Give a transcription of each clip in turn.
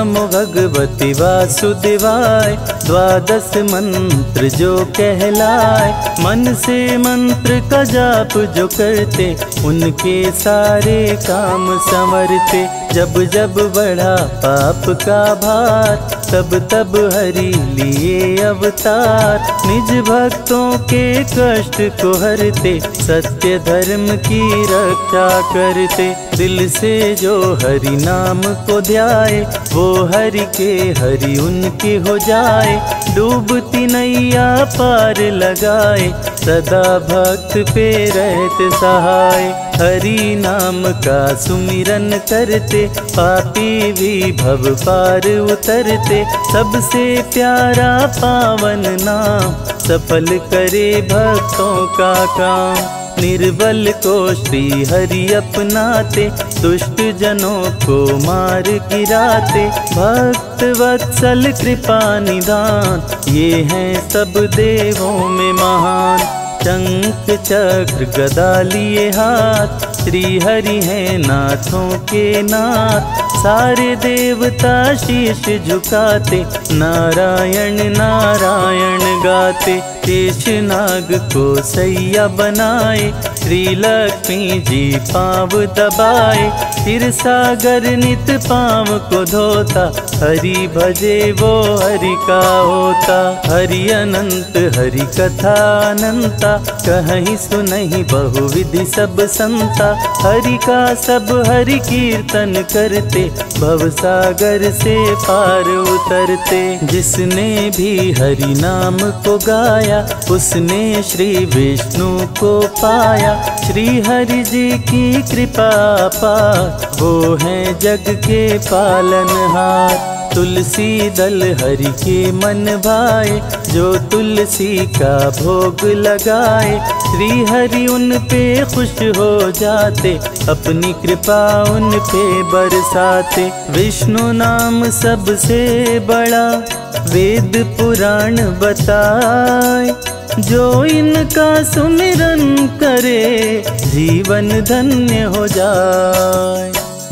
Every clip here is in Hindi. नमो भगवती वासुदेवाय। द्वादश मंत्र जो कहलाए, मन से मंत्र का जाप जो करते, उनके सारे काम संवरते। जब जब बढ़ा पाप का भार, तब तब हरि लिए अवतार। निज भक्तों के कष्ट को हरते, सत्य धर्म की रक्षा करते। दिल से जो हरि नाम को ध्याए, वो हरि के हरि उनके हो जाए। डूबती नैया पार लगाए, सदा भक्त पे रहते सहाय। हरि नाम का सुमिरन करते, पापी भी भव पार उतरते। सबसे प्यारा पावन नाम, सफल करे भक्तों का काम। निर्बल को श्री हरि अपनाते, दुष्ट जनों को मार गिराते। भक्त वत्सल कृपा निदान, ये हैं सब देवों में महान। शंख चक्र गदा लिए हाथ, श्री हरि हैं नाथों के नाथ। सारे देवता शीश झुकाते, नारायण नारायण गाते। शेष नाग को सैया बनाए, श्री लक्ष्मी जी पाँव दबाए। फिर सागर नित पाँव को धोता, हरि भजे वो हरि का होता। हरि अनंत हरि कथा अनंता, कहीं सुनहि बहुविधि सब संता। हरि का सब हरि कीर्तन करते, भवसागर से पार उतरते। जिसने भी हरि नाम को गाया, उसने श्री विष्णु को पाया। श्री हरि जी की कृपा पार, वो हैं जग के पालनहार। तुलसी दल हरि के मन भाए, जो तुलसी का भोग लगाए। श्री हरि उन पे खुश हो जाते, अपनी कृपा उन पे बरसाते। विष्णु नाम सबसे बड़ा, वेद पुराण बताए। जो इनका सुमिरन करे, जीवन धन्य हो जाए।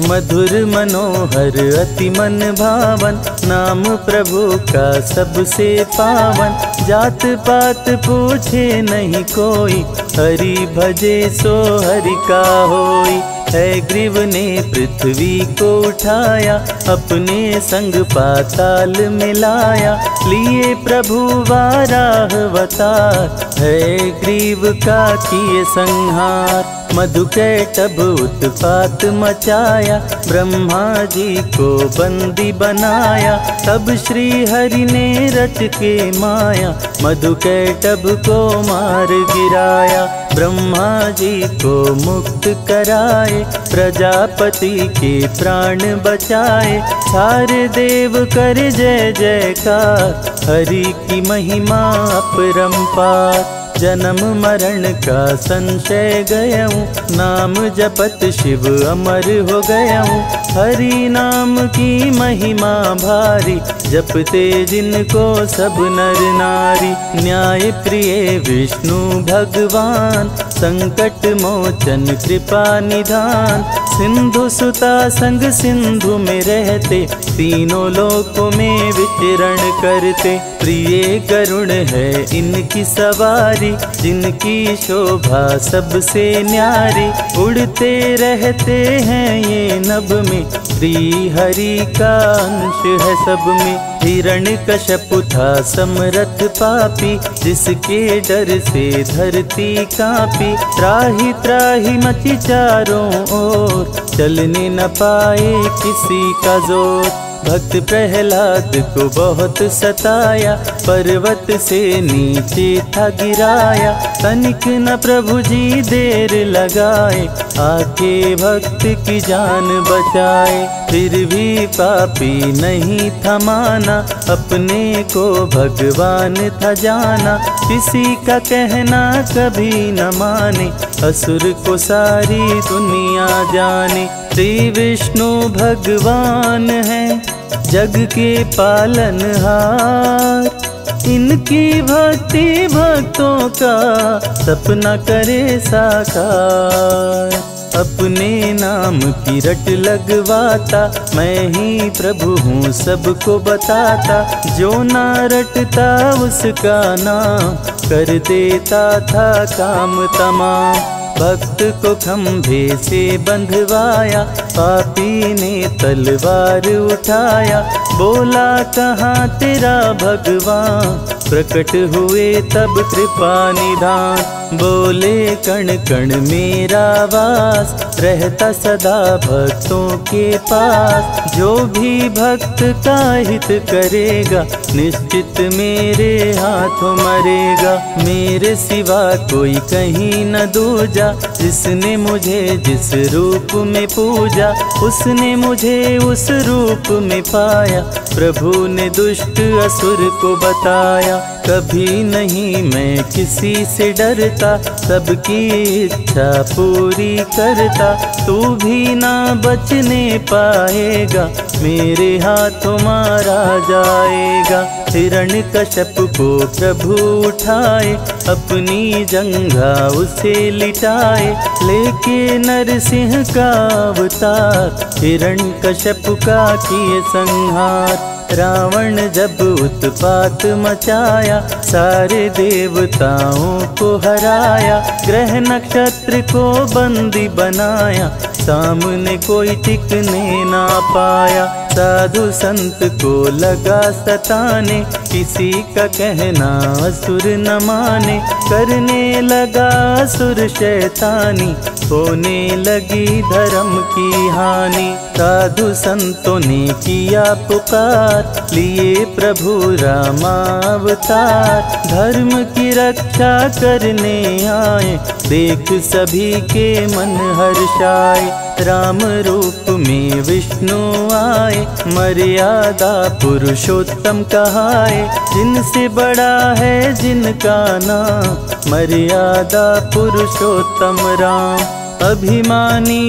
मधुर मनोहर अति मन भावन, नाम प्रभु का सबसे पावन। जात पात पूछे नहीं कोई, हरि भजे सो हरि का होई। है ग्रीव ने पृथ्वी को उठाया, अपने संग पाताल मिलाया। लिए प्रभु वाराह अवतार, है ग्रीव का किए संहार। मधुकैटभ उत्पात मचाया, ब्रह्मा जी को बंदी बनाया। तब श्री हरि ने रच के माया, मधुकैटभ को मार गिराया। ब्रह्मा जी को मुक्त कराए, प्रजापति के प्राण बचाए। सारे देव कर जय जयकार, हरि की महिमा अपरंपार। जन्म मरण का संशय गया हूँ, नाम जपत शिव अमर हो गया हूँ। हरि नाम की महिमा भारी, जपते जिनको सब नर नारी। न्याय प्रिय विष्णु भगवान, संकट मोचन कृपा निधान। सिंधु सुता संग सिंधु में रहते, तीनों लोकों में विचरण करते। प्रिय करुण है इनकी सवारी, जिनकी शोभा सबसे न्यारी। उड़ते रहते हैं ये नभ में, श्री हरि का अंश है सब में। हिरण्यकश्यपु था समरथ पापी, जिसके डर से धरती कांपी। त्राहि त्राहि मची चारों ओर, चलने न पाए किसी का जोर। भक्त प्रहलाद को बहुत सताया, पर्वत से नीचे था गिराया। तनिक न प्रभु जी देर लगाए, आके भक्त की जान बचाए। फिर भी पापी नहीं थमाना, अपने को भगवान था जाना। किसी का कहना कभी न माने, असुर को सारी दुनिया जाने। श्री विष्णु भगवान हैं जग के पालनहार। इनकी भक्ति भक्तों का सपना करे साकार। अपने नाम की रट लगवाता, मैं ही प्रभु हूँ सबको बताता। जो ना रटता उसका नाम कर देता था काम तमाम। भक्त को खंभे से बंधवाया, पापी ने तलवार उठाया। बोला कहाँ तेरा भगवान, प्रकट हुए तब कृपा निधान। बोले कण कण मेरा वास, रहता सदा भक्तों के पास। जो भी भक्त का हित करेगा, निश्चित मेरे हाथों मरेगा। मेरे सिवा कोई कहीं न दूजा, जिसने मुझे जिस रूप में पूजा, उसने मुझे उस रूप में पाया। प्रभु ने दुष्ट असुर को बताया। कभी नहीं मैं किसी से डरता, सबकी इच्छा पूरी करता। तू भी ना बचने पाएगा, मेरे हाथों मारा जाएगा। हिरण्यकश्यप को प्रभु उठाए, अपनी जंघा उसे लिटाए। लेके नरसिंह का अवतार, हिरण्यकश्यप का किए संहार। रावण जब उत्पात मचाया, सारे देवताओं को हराया। ग्रह नक्षत्र को बंदी बनाया, सामने कोई टिकने ना पाया। साधु संत को लगा सताने, किसी का कहना असुर न माने। करने लगा असुर शैतानी, होने लगी धर्म की हानि। साधु संतों ने किया पुकार, लिए प्रभु रामावतार। धर्म की रक्षा करने आए, देख सभी के मन हर्ष आए। राम रूप में विष्णु आए, मर्यादा पुरुषोत्तम कहाए। जिनसे बड़ा है जिनका नाम, मर्यादा पुरुषोत्तम राम। अभिमानी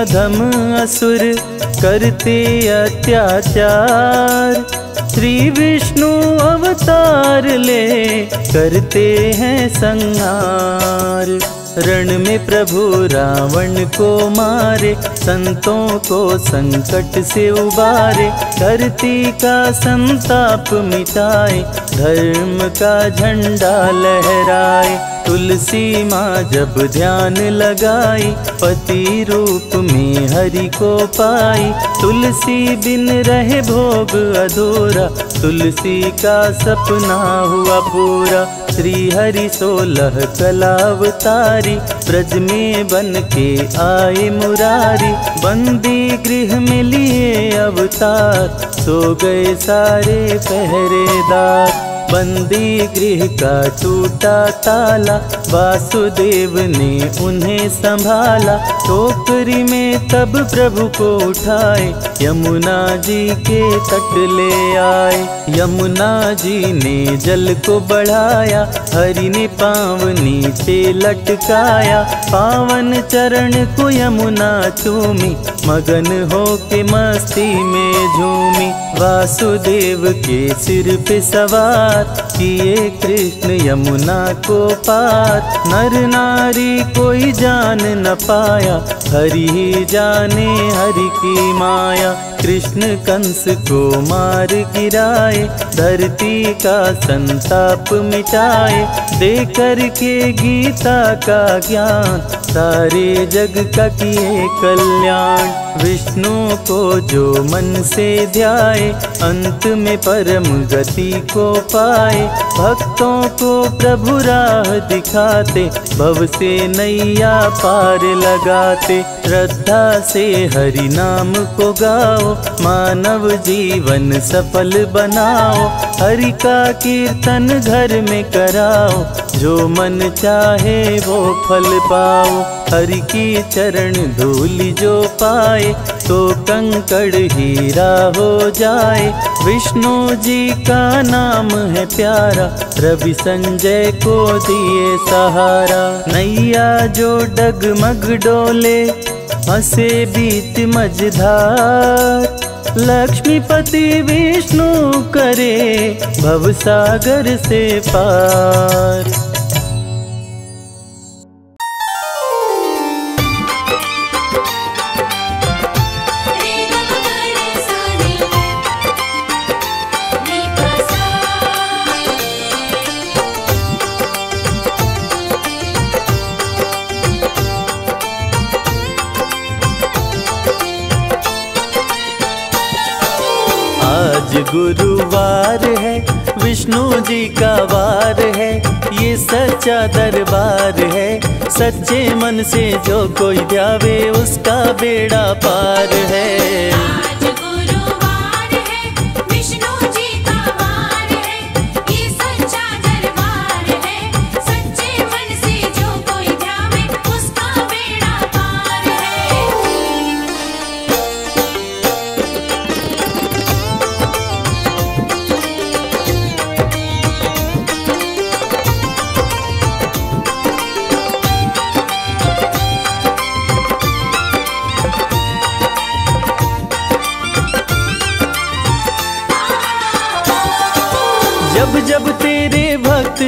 अधम असुर करते अत्याचार, श्री विष्णु अवतार ले करते हैं संहार। रण में प्रभु रावण को मारे, संतों को संकट से उबारे। धरती का संताप मिटाए, धर्म का झंडा लहराए। तुलसी माँ जब ध्यान लगाई, पति रूप में हरि को पाई। तुलसी बिन रहे भोग अधूरा, तुलसी का सपना हुआ पूरा। श्री हरि 16 कलावतारी, ब्रज में बन के आए मुरारी। बंदी गृह में लिए अवतार, सो गए सारे पहरेदार। बंदी गृह का टूटा ताला, वासुदेव ने उन्हें संभाला। टोकरी में तब प्रभु को उठाए, यमुना जी के तट ले आए। यमुना जी ने जल को बढ़ाया, हरि ने पाँव नीचे लटकाया। पावन चरण को यमुना चूमी, मगन हो के मस्ती में झूमी। वासुदेव के सिर पे सवार, किए कृष्ण यमुना को पार। नर नारी कोई जान न पाया, हरि ही जाने हरि की माया। कृष्ण कंस को मार गिराए, धरती का संताप मिटाए। देकर के गीता का ज्ञान, सारे जग का किए कल्याण। विष्णु को जो मन से ध्याए, अंत में परम गति को पाए। भक्तों को प्रभु राह दिखाते, भव से नैया पार लगाते। श्रद्धा से हरि नाम को गाओ, मानव जीवन सफल बनाओ। हरि का कीर्तन घर में कराओ, जो मन चाहे वो फल पाओ। हरि की चरण धूलि जो पाए, तो कंकड़ हीरा हो जाए। विष्णु जी का नाम है प्यारा, रवि संजय को दिए सहारा। नैया जो डगमग डोले, हंसे बीत मझधार। लक्ष्मीपति विष्णु करे, भवसागर से पार। आज गुरुवार है, विष्णु जी का वार है, ये सच्चा दरबार है। सच्चे मन से जो कोई ध्यावे उसका बेड़ा पार है।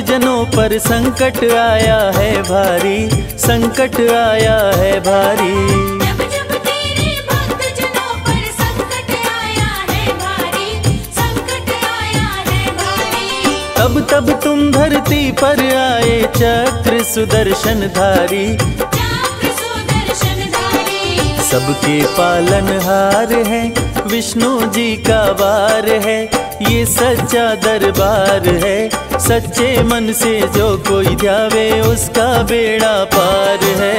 जनों पर संकट आया है भारी, संकट आया है भारी। जब जब तेरे भक्त जनों पर संकट आया है भारी, संकट आया है भारी। तब तब तुम धरती पर आए चक्र सुदर्शन धारी, चक्र सुदर्शन धारी। सबके पालनहार है, विष्णु जी का वार है, ये सच्चा दरबार है। सच्चे मन से जो कोई ध्यावे उसका बेड़ा पार है।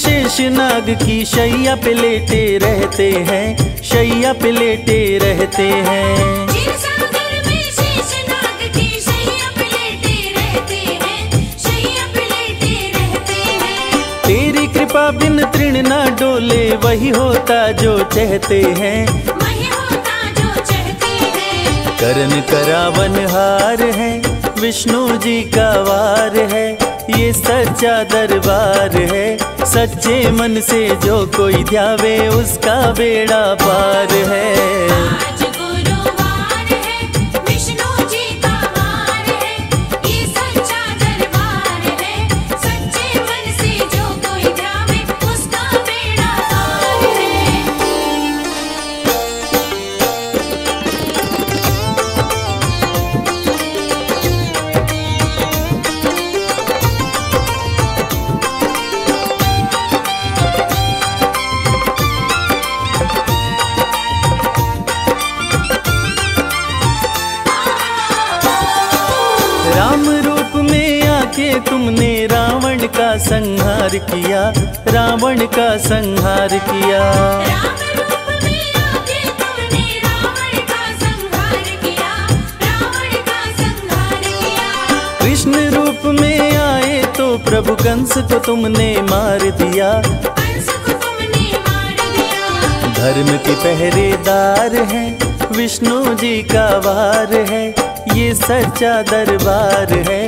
शेषनाग की शैया पे लेटे रहते हैं, शैया पे लेटे रहते हैं। क्षीरसागर में शेषनाग की शैया पे लेटे रहते हैं, शैया पे लेटे रहते हैं। तेरी कृपा बिन तृण ना डोले, वही होता जो चाहते हैं, वही होता जो चाहते हैं। करण करावन हार है, विष्णु जी का वार है, ये सच्चा दरबार है। सच्चे मन से जो कोई ध्यावे उसका बेड़ा पार है। संहार किया रावण का, संहार किया राम में आके तुमने रावण का संहार किया, रावण का संहार किया। कृष्ण रूप में आए तो प्रभु कंस को तुमने मार दिया, कंस को तुमने मार दिया। धर्म के पहरेदार हैं, विष्णु जी का वार है, ये सच्चा दरबार है।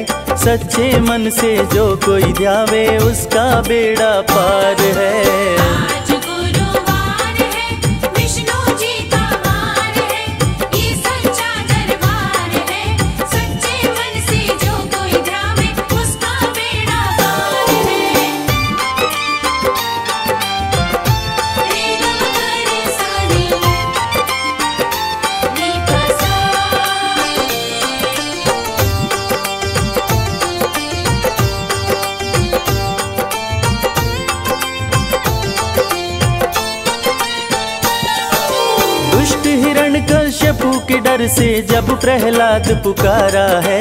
सच्चे मन से जो कोई ध्यावे उसका बेड़ा पार है। से जब प्रहलाद पुकारा है,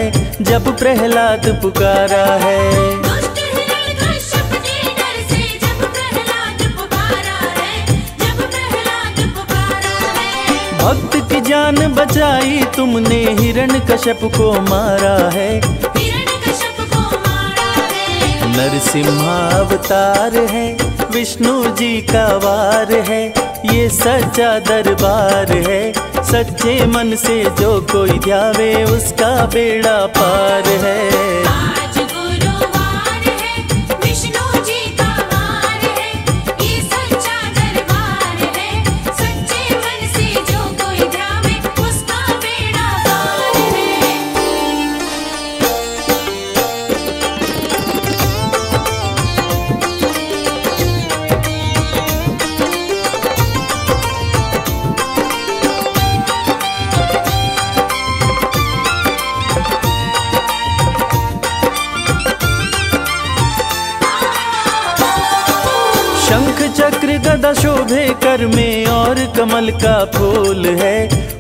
जब प्रहलाद पुकारा है, दुष्ट हिरण्यकश्यप के डर से जब प्रहलाद पुकारा है, जब प्रहलाद पुकारा है। भक्त की जान बचाई तुमने, हिरण्यकश्यप को मारा है, हिरण्यकश्यप को मारा है। नरसिम्हावतार है, विष्णु जी का वार है, ये सच्चा दरबार है। सच्चे मन से जो कोई ध्यावे उसका बेड़ा पार है। गुरुवार है, विष्णु जी का वार है, ये सच्चा चक्र गदा शोभे कर में और कमल का फूल है,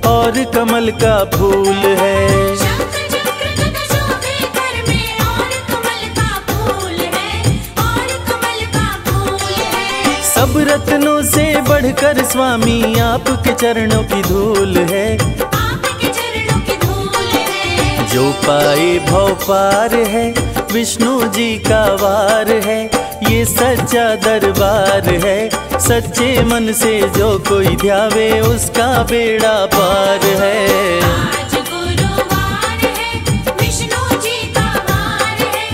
और कमल का फूल है। शंख चक्र गदा शोभे कर में और कमल का फूल है, और कमल का फूल है। सब रत्नों से बढ़कर स्वामी आपके चरणों की धूल है, आपके चरणों की धूल है। जो पाए भव पार है, विष्णु जी का वार है, ये सच्चा दरबार है। सच्चे मन से जो कोई ध्यावे उसका बेड़ा पार है। आज गुरुवार है, विष्णु जी का वार है,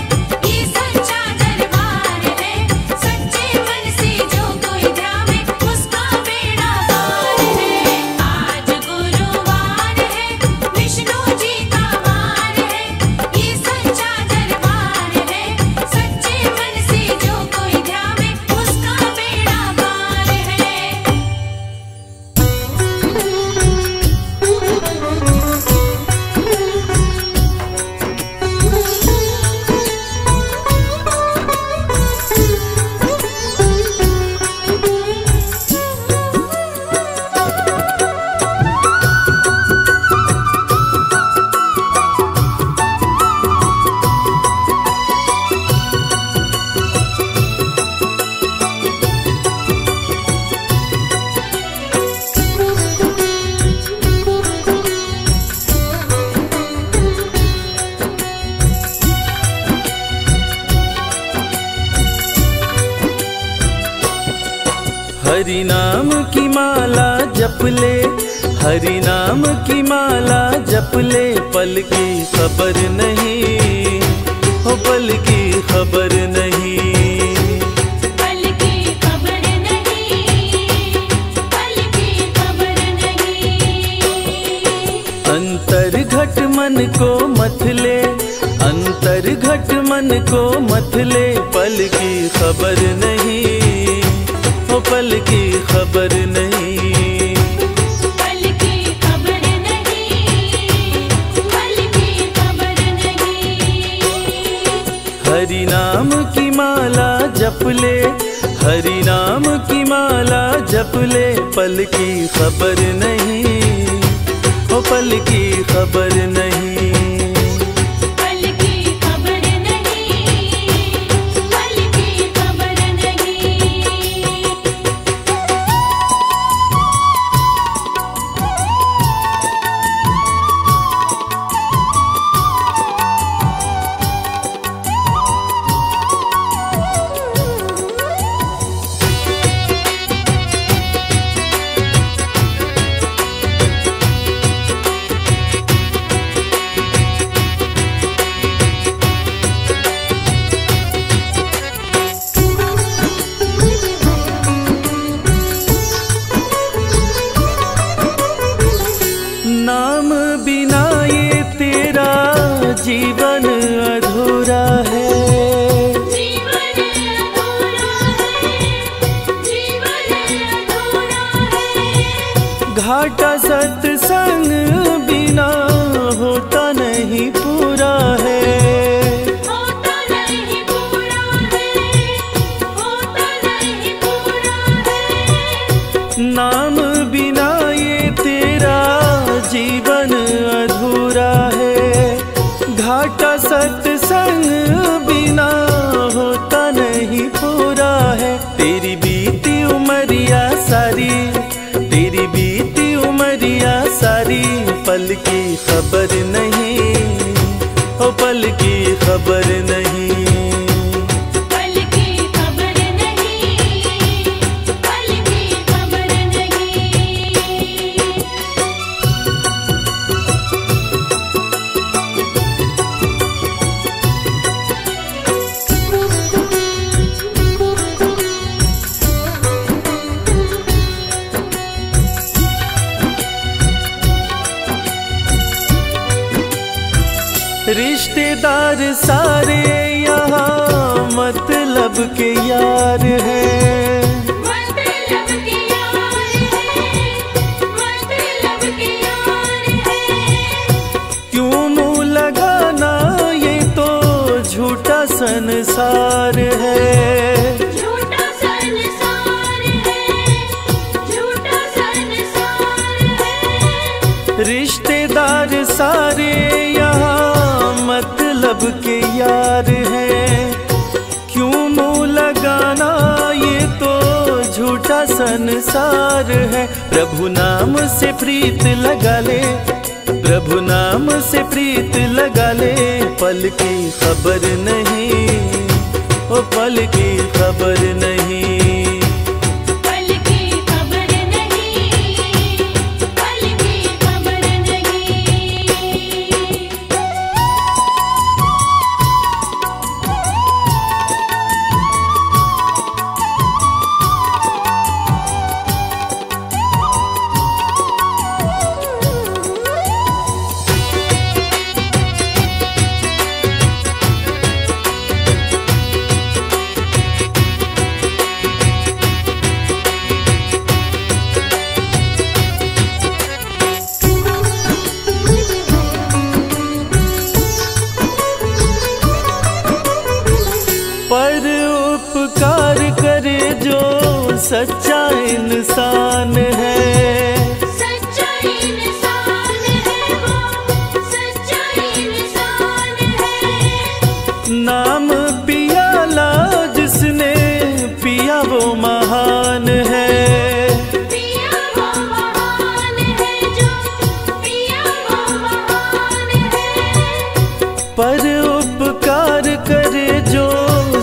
ये सच्चा दरबार है। सच्चे मन से जो कोई ध्यावे उसका बेड़ा पार है। आज गुरुवार है, विष्णु जी का वार है, ये सच्चा दरबार है। सच्चे मन से हरि नाम की माला जप ले, हरि नाम की माला जप ले, पल की खबर नहीं, हो पल की खबर नहीं, पल की खबर नहीं, पल की खबर नहीं। अंतर घट मन को मत ले, अंतर घट मन को मत ले, पल की खबर नहीं, पल की खबर नहीं, पल की खबर नहीं, पल की खबर नहीं। हरि नाम की माला जप ले, हरि नाम की माला जप ले, पल की खबर नहीं, ओ पल की खबर नहीं। घाटा सत्संग बिना होता नहीं पूरा है, होता नहीं पूरा है, होता नहीं पूरा है। नाम बिना ये तेरा जीवन अधूरा है, घाटा सत्संग बिना होता नहीं पूरा है। तेरी बीती उमरिया सारी, तेरी बीती उमरिया सारी, पल की खबर नहीं, ओ पल की खबर नहीं, पल की खबर नहीं, पल की खबर नहीं। रिश्तेदार सारे यहाँ मतलब के यार हैं, मतलब के यार हैं, मतलब के यार हैं। क्यों मुँह लगाना ये तो झूठा संसार है, झूठा संसार सबके यार हैं, क्यों मुँह लगाना ये तो झूठा संसार है। प्रभु नाम से प्रीत लगा ले, प्रभु नाम से प्रीत लगा ले, पल की खबर नहीं, ओ पल की खबर नहीं। सच्चा इंसान है, सच्चा इंसान है वो, सच्चा इंसान है। नाम पियाला जिसने पिया वो महान है, पिया वो महान है, जो पिया वो महान है। पर उपकार करे जो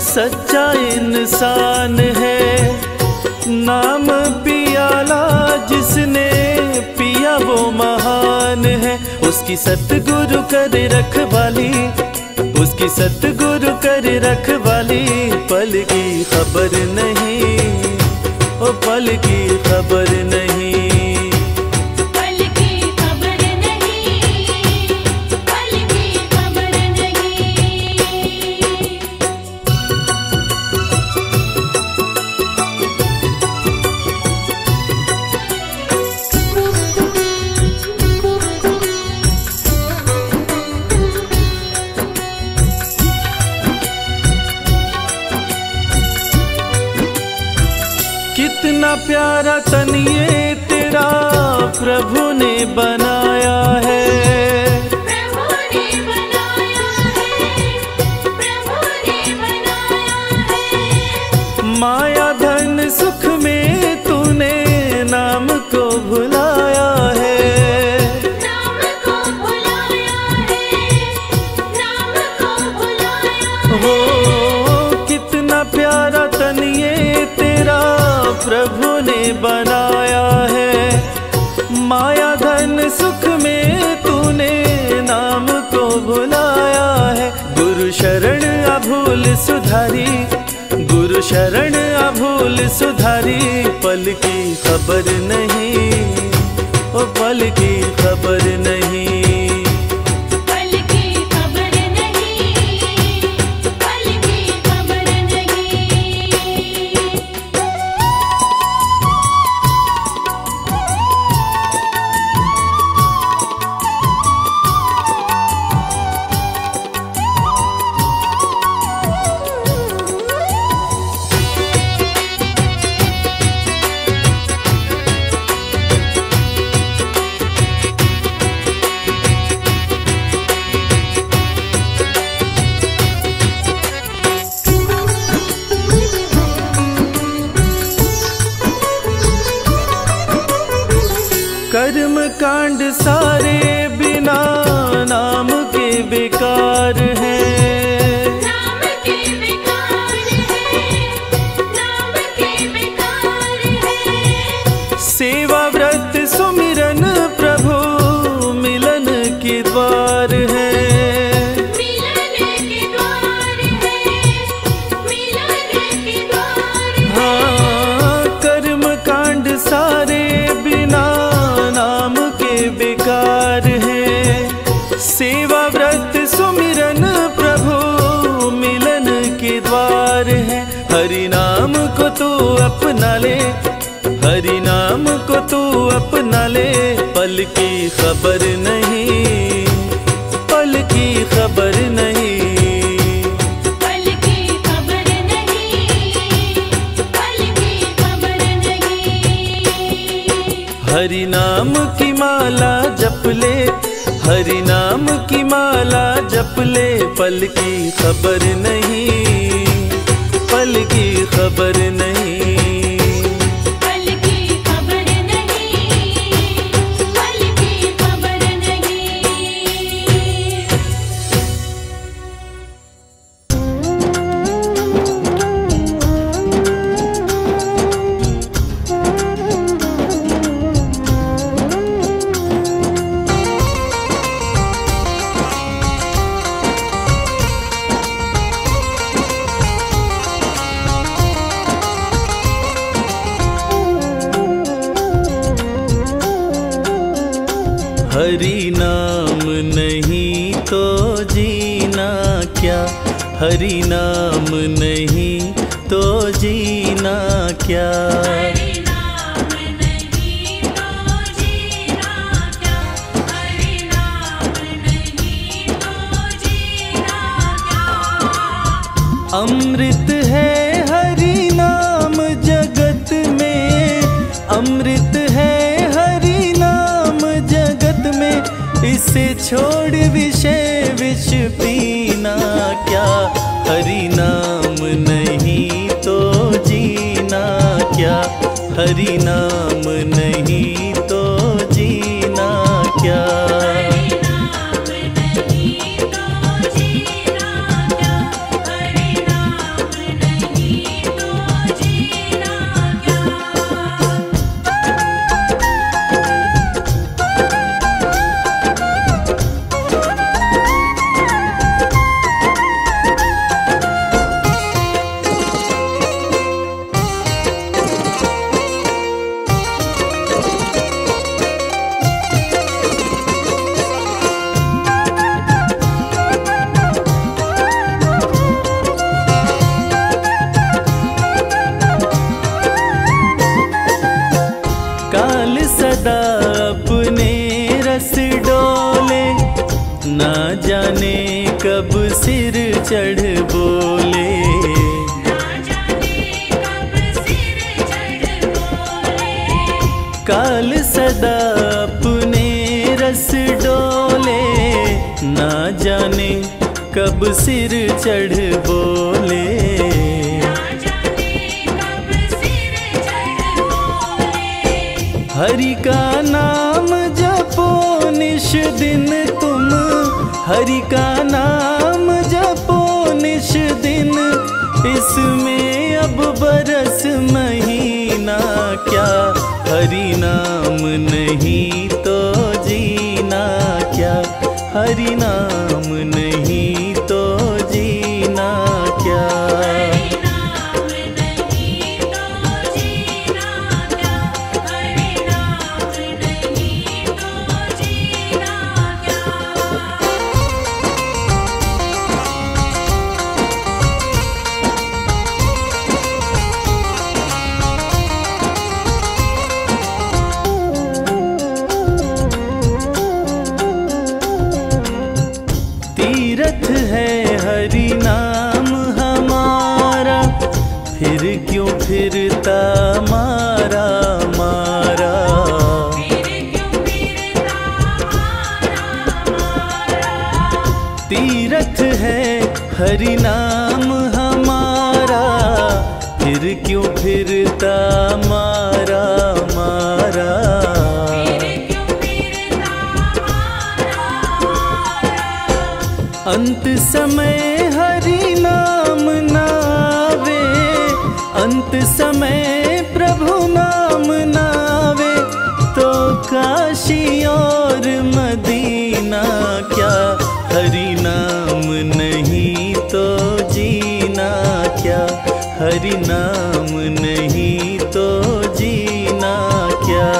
सच्चा इंसान है, नाम पियाला जिसने पिया वो महान है। उसकी सतगुरु कर रखवाली, उसकी सतगुरु कर रखवाली, पल की खबर नहीं, ओ पल की खबर नहीं। प्यारा तनिए तेरा प्रभु ने बनाया है, प्रभु ने बनाया है, प्रभु ने बनाया है। माया धन सुख में तूने नाम को भुलाया है, नाम को भुलाया है, नाम को भुलाया है। हो कितना प्यारा तनिए तेरा प्रभु ने बनाया है, माया धन सुख में तूने नाम को भुलाया है। गुरु शरण अभूल सुधारी, गुरु शरण अभूल सुधारी, पल की खबर नहीं, ओ पल की खबर नहीं। कर्म कांड सारे बिना नाम के बेकार हैं, नाम के बेकार हैं, नाम के बेकार हैं। सेवा व्रत सुमिरन प्रभु मिलन के द्वार हैं, मिलन के द्वार हैं, मिलन के द्वार हैं। हाँ कर्म कांड सारे बिना बेकार है, सेवा व्रत सुमिरन प्रभु मिलन के द्वार है। हरि नाम को तू अपना ले, हरि नाम को तू अपना ले, पल की खबर नहीं, पल की खबर नहीं। हरि नाम की माला जप ले, हरि नाम की माला जप ले, पल की खबर नहीं, पल की खबर नहीं, पल की खबर नहीं, पल की खबर नहीं। हरि नाम नहीं तो जीना क्या, हरि नाम नहीं तो जीना क्या, हरि नाम नहीं तो जीना क्या, हरि नाम नहीं तो जीना क्या। अमृत है हरि नाम जगत में, अमृत है हरि नाम जगत में, इसे छोड़ विषय विष पीना क्या, हरि नाम नहीं तो जीना क्या, हरि नाम नहीं तो जीना क्या। कब सिर चढ़ बोले, ना जाने कब सिर चढ़ बोले, काल सदा अपने रस डोले, ना जाने कब सिर चढ़ बोले, ना जाने कब सिर चढ़ बोले। हरि का नाम जपो निश दिन तुम, हरि का नाम जपो निश दिन, इसमें अब बरस महीना क्या, हरि नाम नहीं तो जीना क्या, हरि नाम नहीं तो जीना क्या। फिरता मारा मारा, फिर क्यों फिरता मारा मारा, तीरथ है हरि नाम हमारा, फिर क्यों फिरता मारा मारा, फिर क्यों फिरता मारा मारा। अंत समय हरि नाम ना आवे, अंत समय प्रभु नाम नावे, तो काशी और मदीना क्या, हरि नाम नहीं तो जीना क्या, हरि नाम नहीं तो जीना क्या।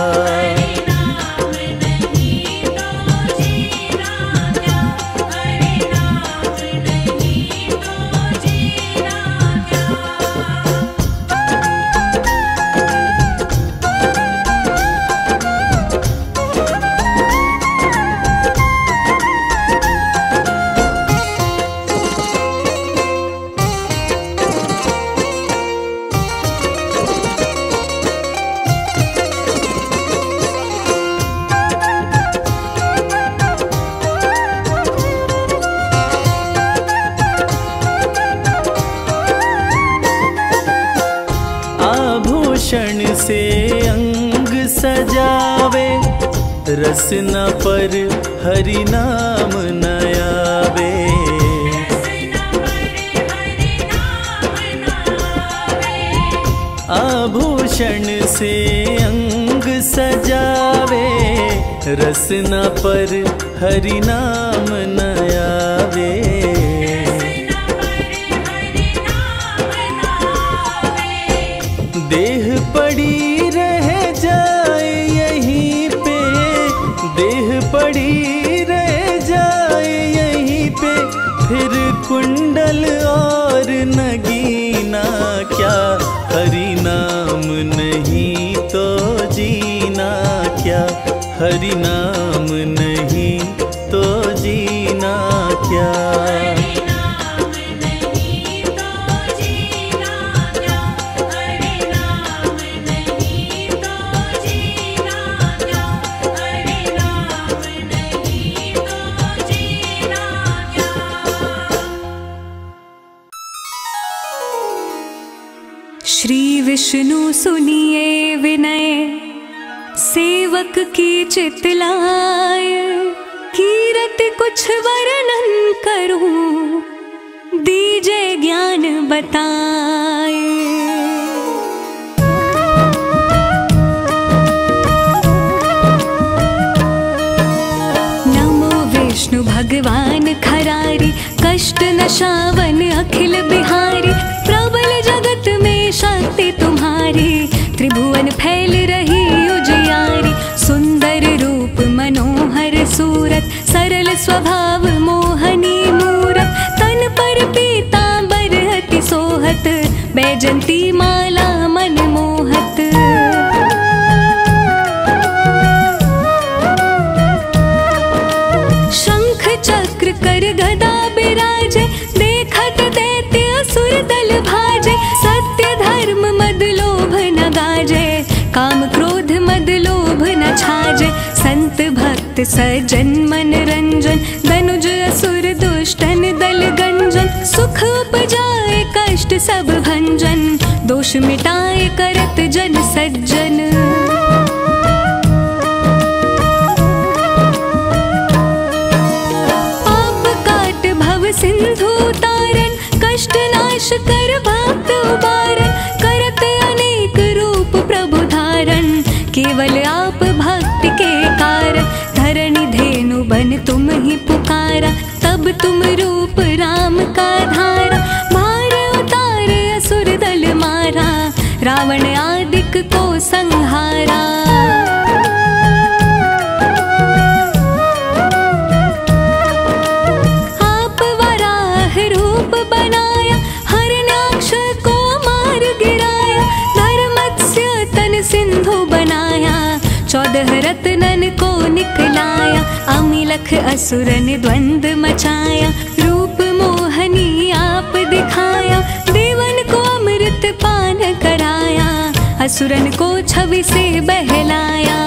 से अंग सजावे, रस न पर हरि नाम न आवे। आभूषण से अंग सजावे, रस न पर हरि नाम न आवे। देह पड़ी रह जाए यहीं पे, देह पड़ी रह जाए यहीं पे, फिर कुंडल और नगीना क्या, हरि नाम नहीं तो जीना क्या, हरि नाम नहीं तो जीना क्या। विष्णु सुनिए विनय सेवक की चितलाय, कीरत कुछ वर्णन करूं दीजे ज्ञान बताए। विष्णु भगवान खरारी, कष्ट नशावन अखिल बिहारी, प्रबल जगत में शक्ति तुम्हारी, त्रिभुवन फैल रही उजियारी। सुंदर रूप मनोहर सूरत, सरल स्वभाव मोहनी मूरत, तन पर पीतांबर अति सोहत, बैजंती माला मन मोहत। कर गदा बिराजे, देखत दैत्य असुर दल भाजे, सत्य धर्म मद लोभ न गाजे, काम क्रोध मद लोभ न छाजे, संत भक्त सजन मनरंजन, दनुज असुर दुष्टन दल गंजन, सुख उपजाए कष्ट सब भंजन, दोष मिटाए करत जन सज्जन। सिंधु तारन, कष्ट नाश कर भक्त उबारन, करत अनेक रूप प्रभु धारण, केवल आप भक्त के कारण, धरणी धेनु बन तुम ही पुकारा, तब तुम रूप राम का धारा, मार उतारे असुर दल मारा, रावण आदिक को संहारा। चौदह रत्नन को निकलाया, अमिलख असुरन द्वंद मचाया, रूप मोहनी आप दिखाया, देवन को अमृत पान कराया, असुरन को छवि से बहलाया।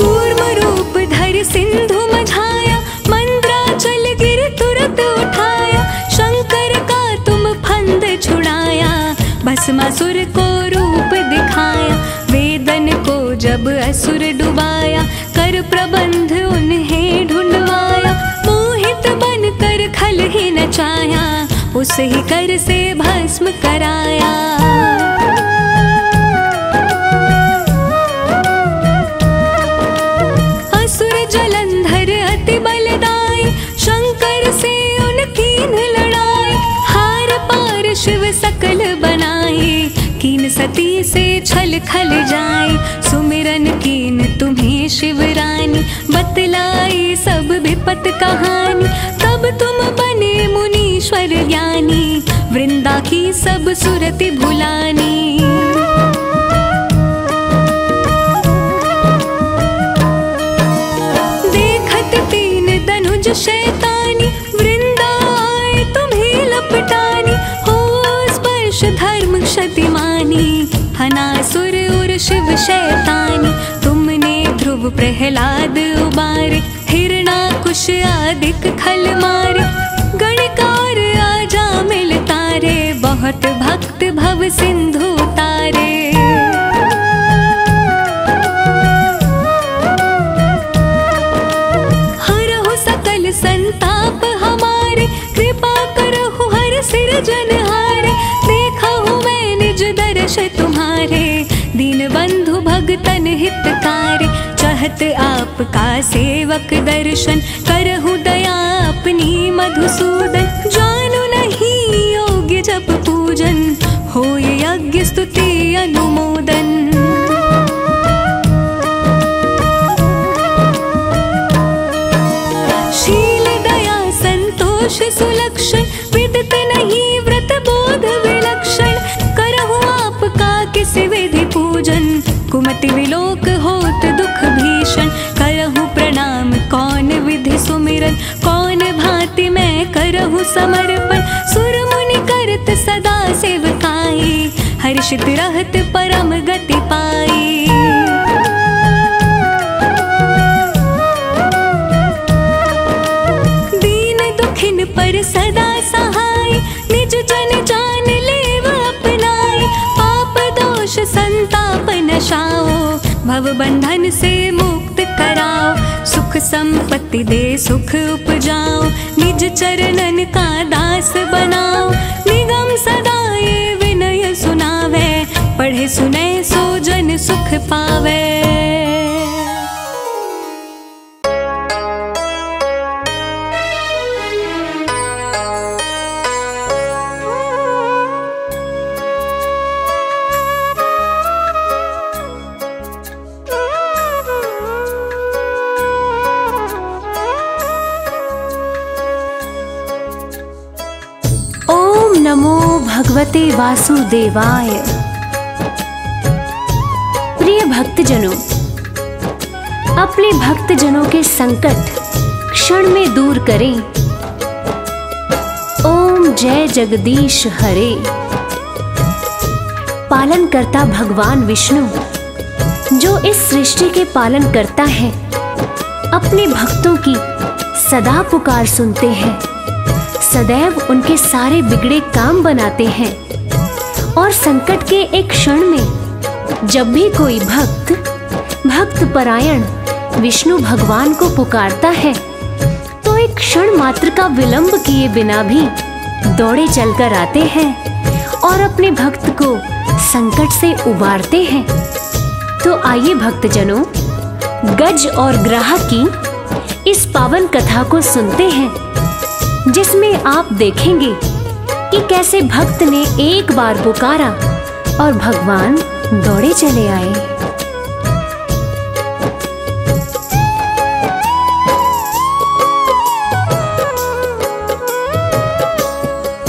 कूर्म रूप धर सिंधु मझाया, मंद्राचल गिर तुरत उठाया, शंकर का तुम फंद छुड़ा, भस्मासुर को रूप दिखाया, वेदन को जब असुर डुबाया, कर प्रबंध उन्हें ढूंढवाया, मोहित बन कर खल ही नचाया, उस ही कर से भस्म कराया। असुर जलंधर अति बलदाई, शंकर से उनकी लड़ाई, हार पार शिव सकल बना, कीन सती से छल खल जाए, सुमिरन कीन तुम्हें शिवरानी, बतलाई सब विपत कहानी, तब तुम बने मुनीश्वर ज्ञानी, वृंदा की सब सुरति भुलानी। देखत तीन दनुज शैतानी, वृंदा आए तुम्हें लपटानी, धर्म क्षतिमानी, हनासुर और शिव शैतानी, तुमने ध्रुव प्रहलाद उबारे, हिरणाकुश आदिक खल मारे, गणकार आजा मिल तारे, बहुत भक्त भव सिंधु तारे। हरहु सकल संताप हमारे, कृपा करहु हर सिरजन हारे। देखा हूँ मैं निज दर्श तुम्हारे, दीन बंधु भगतन हितकारे। चाहत आपका सेवक दर्शन, करहु दया अपनी मधुसूदन। जानो नहीं योग्य जब पूजन, होय यज्ञ स्तुति अनुमोदन। शील दया संतोष सुलक्षण, विदत नहीं व्रत बोध विलक्षण। करहु आपका किस विधि पूजन, कुमति विलोक होत दुख भीषण। करहु प्रणाम कौन विधि सुमिरन, कौन भांति मैं करहु समर्पण। सुर मुनि करत सदा सेवकाई, हर्षित रहत परम गति पाई। दीन दुखिन पर सदा सहाय, निज जन जान लेव अपनाई। पाप दोष संताप नशाओ, भव बंधन से मुक्त कराओ। सुख संपत्ति दे सुख उपजाओ, निज चरणन का दास बनाओ। निगम सदा ये विनय सुनावे, पढ़े सुने सो जन सुख पावे। भगवते वासुदेवाय। प्रिय भक्तजनों, अपने भक्तजनों के संकट क्षण में दूर करें। ओम जय जगदीश हरे। पालनकर्ता भगवान विष्णु, जो इस सृष्टि के पालन करता है, अपने भक्तों की सदा पुकार सुनते हैं, सदैव उनके सारे बिगड़े काम बनाते हैं। और संकट के एक क्षण में जब भी कोई भक्त भक्तपरायण विष्णु भगवान को पुकारता है, तो एक क्षण मात्र का विलंब किए बिना भी दौड़े चलकर आते हैं और अपने भक्त को संकट से उबारते हैं। तो आइए भक्तजनों, गज और ग्राह की इस पावन कथा को सुनते हैं, जिसमें आप देखेंगे कि कैसे भक्त ने एक बार पुकारा और भगवान दौड़े चले आए।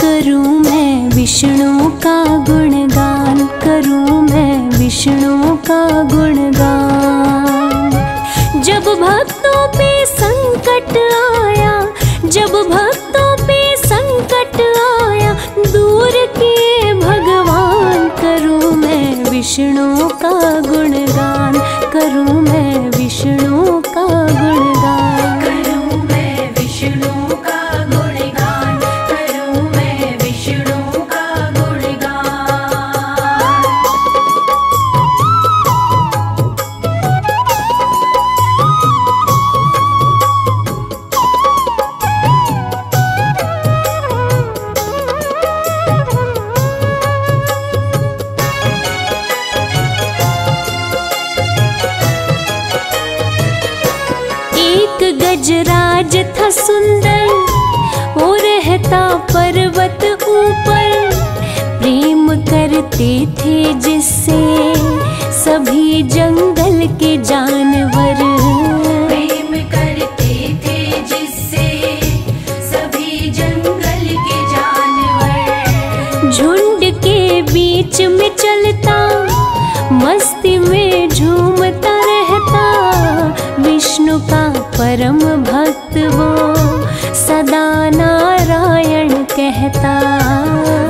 करूं मैं विष्णु का गुणगान, करूं मैं विष्णु का गुणगान। जब भक्तों पे संकट आया, जब भक्तों पे संकट आया, दूर किए भगवान। करूं मैं विष्णु का गुणगान, करूं मैं विष्णु का गुणगान। करूं मैं विष्णु का गुणगान, करूं मैं विष्णु का गुणगान। गजराज था सुंदर, वो रहता पर्वत ऊपर। प्रेम करते थे जिससे सभी जंगल के जानवर, प्रेम करते थे जिससे सभी जंगल के जानवर। झुंड के बीच में चलता, मस्ती में झूमता रहता। विष्णु का परम भक्त वो, सदा नारायण कहता।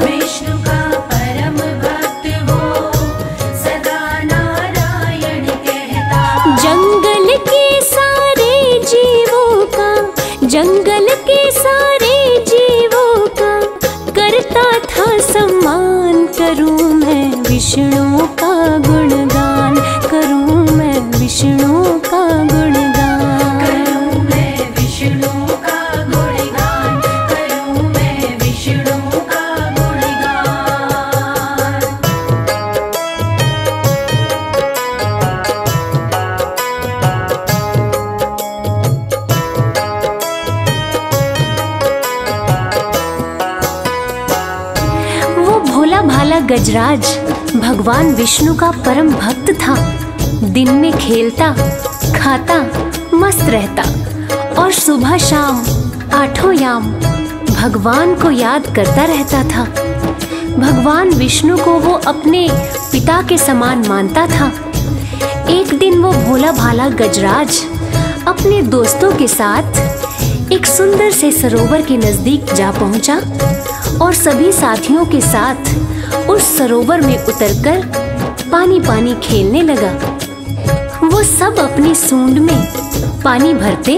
विष्णु का परम भक्त वो, सदा नारायण कहता। जंगल के सारे जीवों का, जंगल के सारे जीवों का कर विष्णु का गुणगान करूं मैं, विष्णु का गुणगान करूं मैं, विष्णु का गुणगान करूं मैं, विष्णु का गुणगान। वो भोला भाला गजराज भगवान विष्णु का परम भक्त था। दिन में खेलता, खाता, मस्त रहता और सुबह शाम आठों याम भगवान को याद करता रहता था। भगवान विष्णु को वो अपने पिता के समान मानता था। एक दिन वो भोला भाला गजराज अपने दोस्तों के साथ एक सुंदर से सरोवर के नजदीक जा पहुंचा और सभी साथियों के साथ उस सरोवर में उतरकर पानी पानी खेलने लगा। वो सब अपनी सूंड में पानी भरते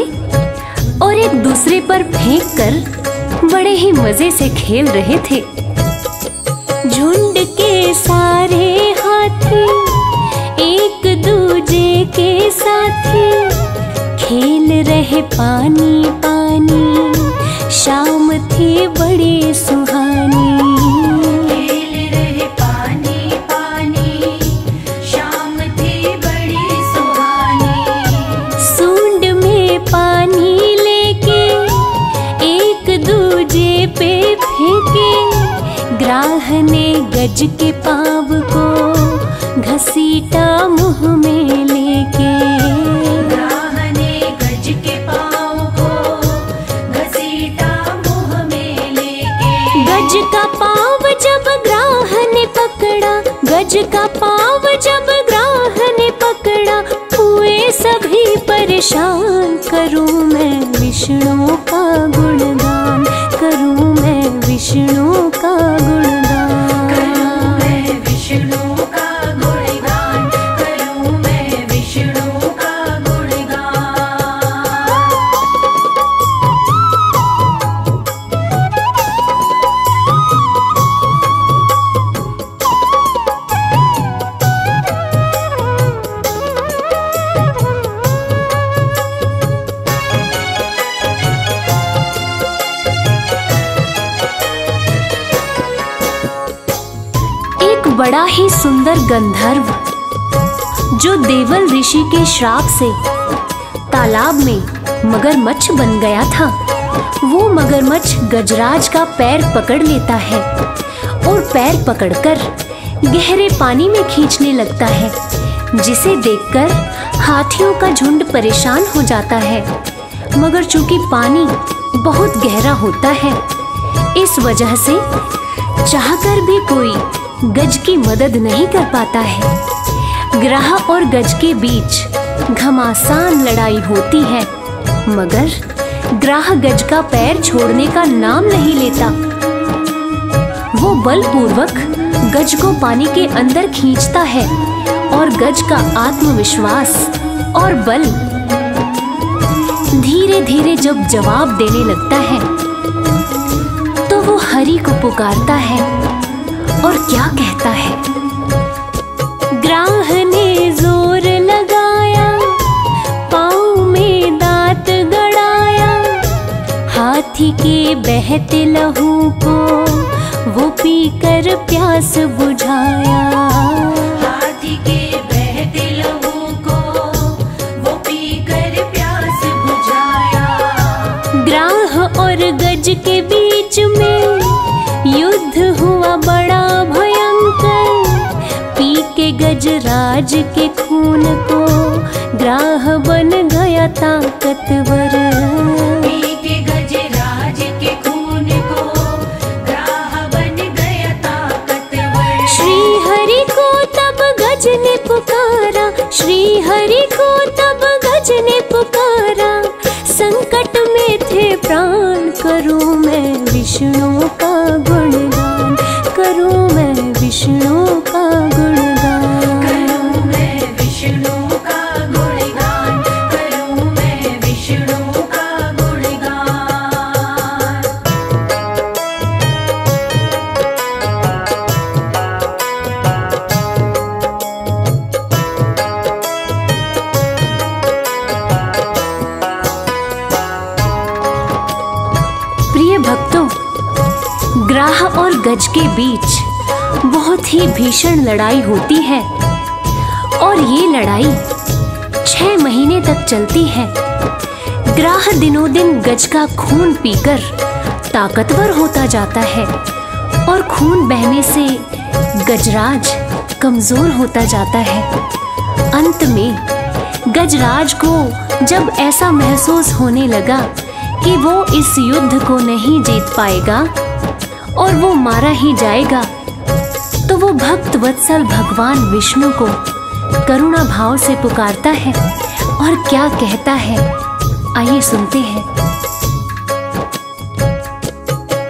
और एक दूसरे पर फेंक कर बड़े ही मजे से खेल रहे थे। झुंड के सारे हाथी एक दूजे के साथी खेल रहे पानी पानी, शाम थी बड़ी सुहानी। ने गज के पाँव को घसीटा मुँह में लेके, ने गज के पाँव को घसीटा मुँह में लेके। गज का पाँव जब ग्राह ने पकड़ा, गज का पाँव जब ग्राह ने पकड़ा, हुए सभी परेशान। करूँ मैं विष्णु का गुणगान, करूँ मैं विष्णु का गुणगान। बड़ा ही सुंदर गंधर्व जो देवल ऋषि के श्राप से तालाब में मगरमच्छ बन गया था, वो मगरमच्छ गजराज का पैर पकड़ लेता है और पैर पकड़कर गहरे पानी में खींचने लगता है, जिसे देखकर हाथियों का झुंड परेशान हो जाता है। मगर चूंकि पानी बहुत गहरा होता है, इस वजह से चाहकर भी कोई गज की मदद नहीं कर पाता है। ग्राह और गज के बीच घमासान लड़ाई होती है, मगर ग्राह गज का पैर छोड़ने का नाम नहीं लेता। वो बलपूर्वक गज को पानी के अंदर खींचता है और गज का आत्मविश्वास और बल धीरे धीरे जब जवाब देने लगता है, तो वो हरि को पुकारता है और क्या कहता है। ग्राह ने जोर लगाया, पाँव में दांत गड़ाया, हाथी के बहते लहू को वो पीकर प्यास बुझाया, हाथी के बहते लहू को वो पीकर प्यास बुझाया। ग्राह और गज के बीच में युद्ध हुआ बड़ा भयंकर, पी के गजराज के खून को ग्राह बन गया ताकतवर, पी के गजराज के खून को ग्राह बन गया ताकतवर। श्री हरि को तब गज ने पुकारा, श्री हरि को तब गज ने पुकारा, संकट में थे प्राण। करूँ मैं विष्णु का गुणगान, करूँ मैं विष्णु का गुणगान, करूँ मैं विष्णु का गुणगान, करूँ मैं विष्णु का गुणगान। गज के बीच बहुत ही भीषण लड़ाई होती है और ये लड़ाई 6 महीने तक चलती है। ग्राह दिनों दिन गज का खून पीकर ताकतवर होता जाता है और खून बहने से गजराज कमजोर होता जाता है। अंत में गजराज को जब ऐसा महसूस होने लगा कि वो इस युद्ध को नहीं जीत पाएगा और वो मारा ही जाएगा, तो वो भक्त वत्सल भगवान विष्णु को करुणा भाव से पुकारता है और क्या कहता है, आइए सुनते हैं।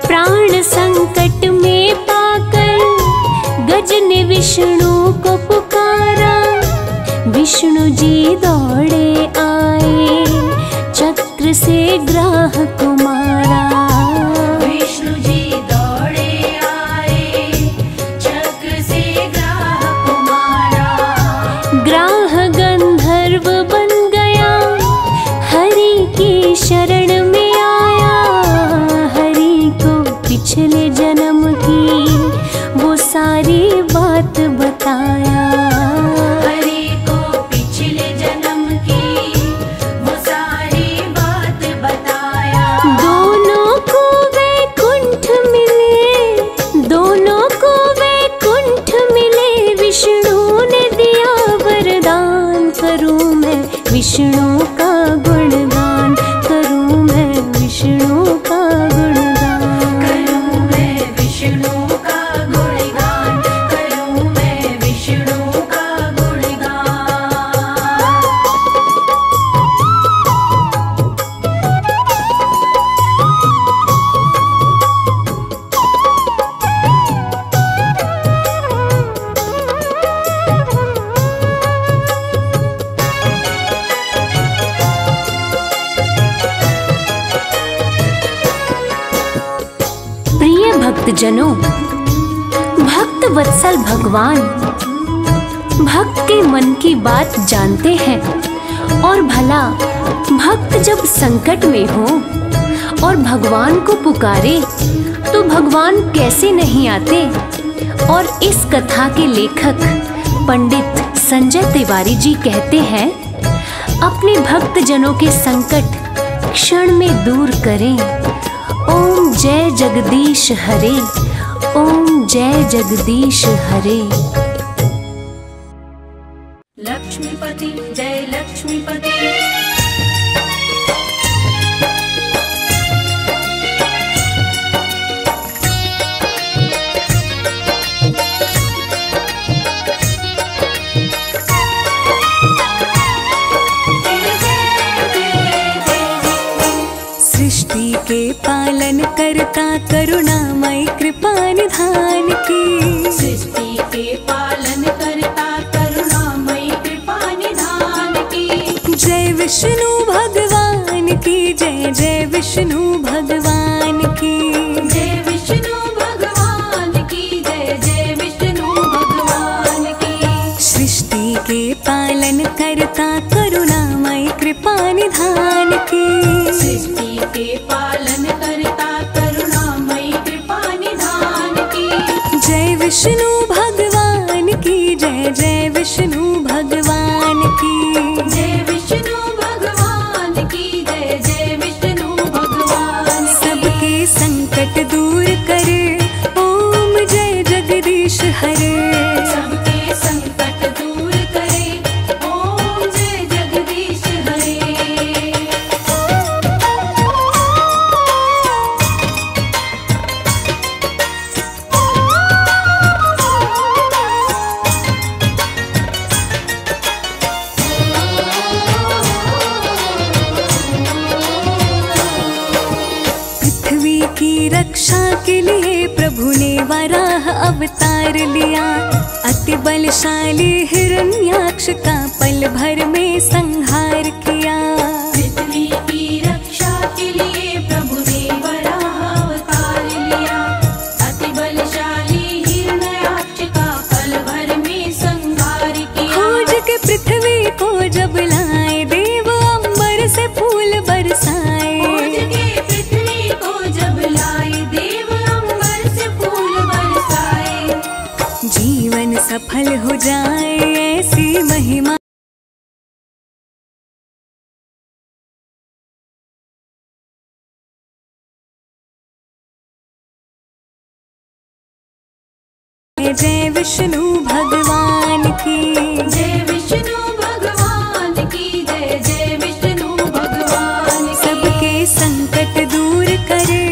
प्राण संकट में पाकर गज ने विष्णु को पुकारा। विष्णु जी दौड़े आए, चक्र से ग्राह को मारा। विष्णु जी दौड़े आए, चक्र से ग्राह को मारा। ग्राह गंधर्व बन गया, हरि की शरण में आया। हरि को पिछले जन्म की वो सारी बात बताया। विष्णु का गुणगान करूं मैं, विष्णु का गुणगान करूं मैं, विष्णु का गुणगान करूं मैं, विष्णु का जनों, भक्त वत्सल भगवान भक्त के मन की बात जानते हैं और भला भक्त जब संकट में हो और भगवान को पुकारे तो भगवान कैसे नहीं आते। और इस कथा के लेखक पंडित संजय तिवारी जी कहते हैं, अपने भक्त जनों के संकट क्षण में दूर करें। ओम जय जगदीश हरे, ओम जय जगदीश हरे। लक्ष्मीपति जय लक्ष्मीपति, पालन करता करुणामय कृपा निधान की। सृष्टि के पालन करता करुणामय कृपा निधान की। जय विष्णु भगवान की जय, जय विष्णु भगवान की जय, विष्णु भगवान की जय, जय विष्णु भगवान की। सृष्टि के पालन करता करुणामय कृपा निधान की। सृष्टि के पालन करता करुणामय कृपा निधान की। जय विष्णु भगवान की जय, जय विष्णु भगवान की जय, विष्णु भगवान की जय, जय विष्णु भगवान। सबके संकट दूर करे, ओम जय जगदीश हरे। सबके संकट दूर करे, ओम जय जगदीश हरे। के लिए प्रभु ने वराह अवतार लिया। अति बलशाली हिरण्याक्ष का पल भर में संहार किया। पृथ्वी की रक्षा के लिए प्रभु ने वराह अवतार लिया। अति बलशाली हिरण्याक्ष का पल भर में संहार किया। खोज के पृथ्वी को जब लाए, देव अंबर से फूल बरसाए। खोज के पृथ्वी को जब लाए, देव अंबर से फूल सफल हो जाए ऐसी महिमा। जय विष्णु भगवान की जय, विष्णु भगवान की जय, जय विष्णु भगवान। सबके संकट दूर करे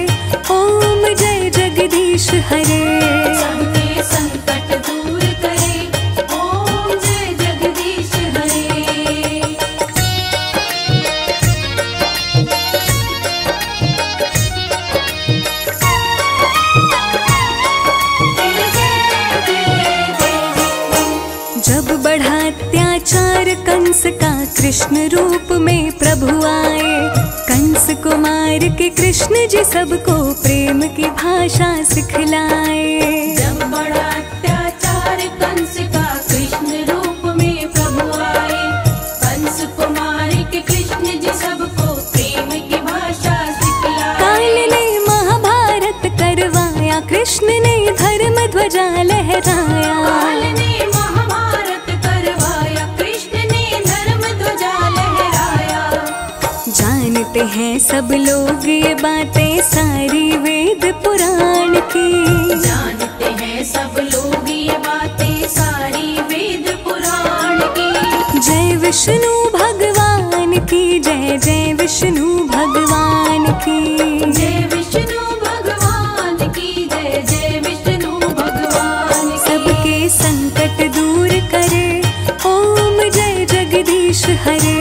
ओम जय जगदीश हरे। सबके संकट दूर करे ओम जय जगदीश हरे। जब बढ़ा अत्याचार कंस का कृष्ण रूप में प्रभु आए। कंस को मार के कृष्ण जी सबको प्रेम की भाषा सिखलाए। जब बड़ा अत्याचार कंस का कृष्ण रूप में प्रभु आए। कंस को मार के कृष्ण जी सबको प्रेम की भाषा सिखलाए। काल ने महाभारत करवाया कृष्ण ने धर्म ध्वजा लहराया। काल ने हैं सब लोग ये बातें सारी वेद पुराण की। जानते हैं सब लोग ये बातें सारी वेद पुराण की। जय विष्णु भगवान की जय, जय विष्णु भगवान की जय, विष्णु भगवान की जय, जय विष्णु भगवान। सबके संकट दूर करे ओम जय जगदीश हरे।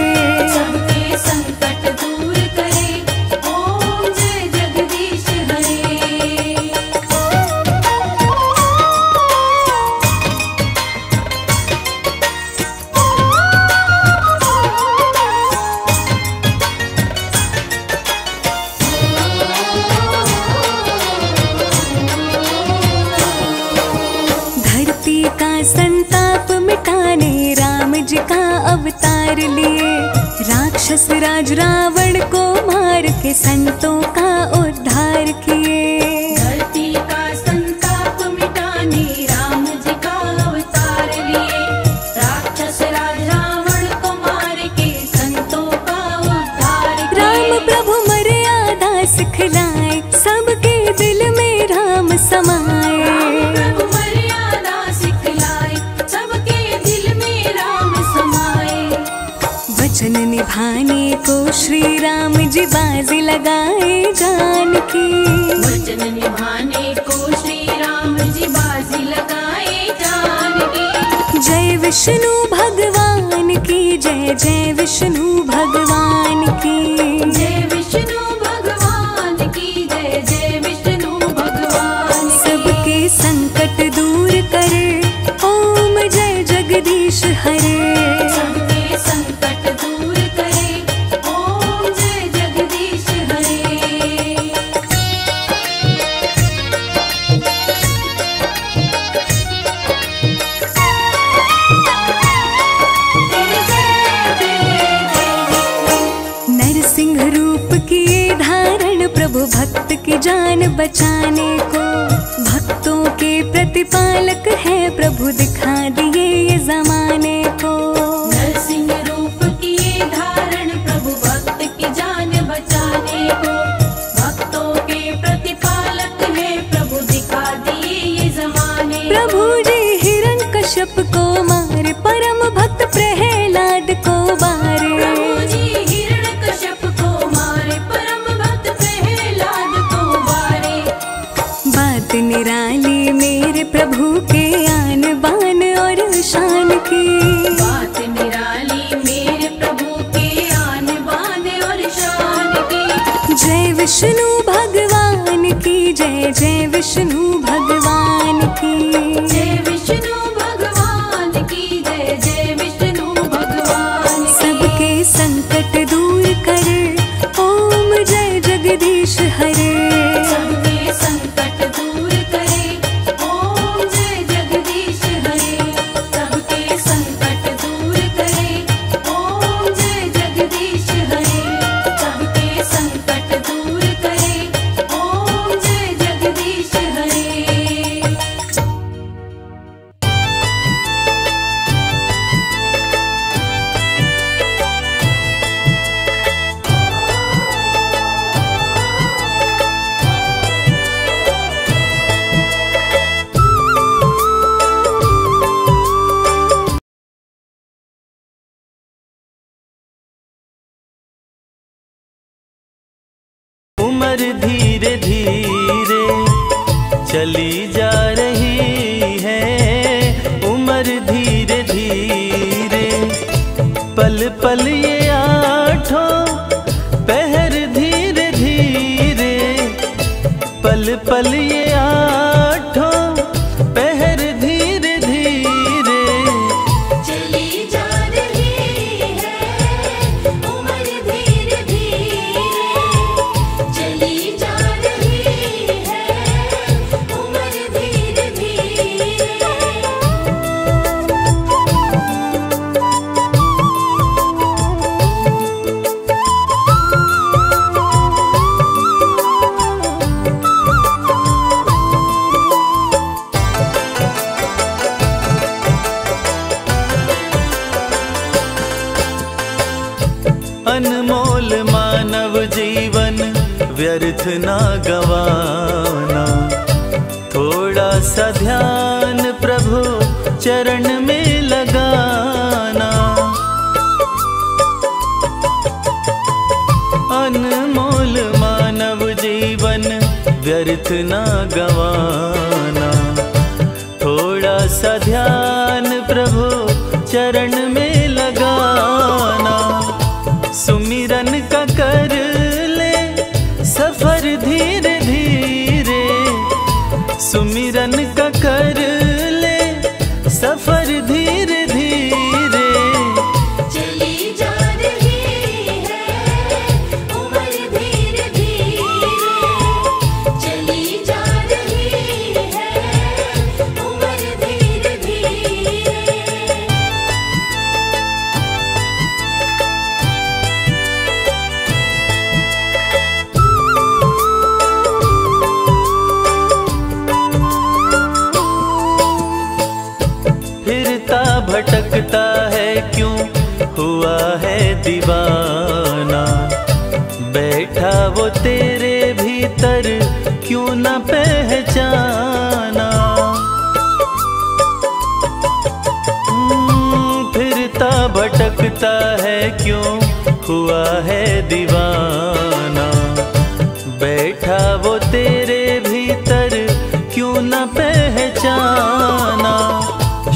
राज रावण को मार के संतों का उद्धार किए। धरती का संताप मिटाने राम जी का अवतार लिए। राक्षस राज रावण को मार के संतों का उद्धार किए। राम प्रभु मर्यादा सिखलाए सबके दिल में राम समाए। राम प्रभु मर्यादा सिखलाए सबके दिल में राम समाए। वचन निभाने को श्री राम जी बाजी लगाए जानकी। वचन निभाने को श्री राम जी बाजी लगाए जानकी। जय विष्णु भगवान की जय, जय विष्णु भगवान की जय, विष्णु भगवान की जय, जय विष्णु भगवान। सबके संकट दूर करे ओम जय जगदीश हरे। भक्त की जान बचाने को भक्तों के प्रतिपालक है प्रभु दिखा दिए ये जमाने को। नरसिंह रूप किए धारण प्रभु भक्त की जान बचाने को। भक्तों के प्रतिपालक है प्रभु दिखा दिए ये जमाने को। प्रभु जी हिरण्यकश्यप को मारे परम भक्त प्रहलाद को बारे। निराली मेरे प्रभु के आन बान और शान की। बात निराली मेरे प्रभु के आन बान और शान की। जय विष्णु भगवान की जय, जय विष्णु भगवान की जय, विष्णु भगवान की जय, जय विष्णु भगवान। सबके संकट दूर करे ओम जय जगदीश हरे। पर धीरे धीरे चली जा रही है उम्र धीरे धीरे। पल पल ये आठों पहर धीरे धीरे, पल पल ये आठों पहर धीरे धीरे चली जा रही है उम्र धीरे धीरे, चली जा रही है उम्र धीरे धीरे। अनमोल मानव जीवन व्यर्थ ना गवाना, थोड़ा सा ध्यान प्रभु चरण में लगाना। अनमोल मानव जीवन व्यर्थ ना गवाना, थोड़ा सा ध्यान प्रभु चरण में लगाना। सुमिरन का कर ले सफर धीरे धीरे, सुमिरन का कर ले सफर धीरे धीरे चली जा रही है उम्र धीरे धीरे, चली जा रही है उम्र धीरे धीरे। भटकता है क्यों हुआ है दीवाना, बैठा वो तेरे भीतर क्यों ना पहचाना। फिरता भटकता है क्यों हुआ है दीवाना, बैठा वो तेरे भीतर क्यों ना पहचाना।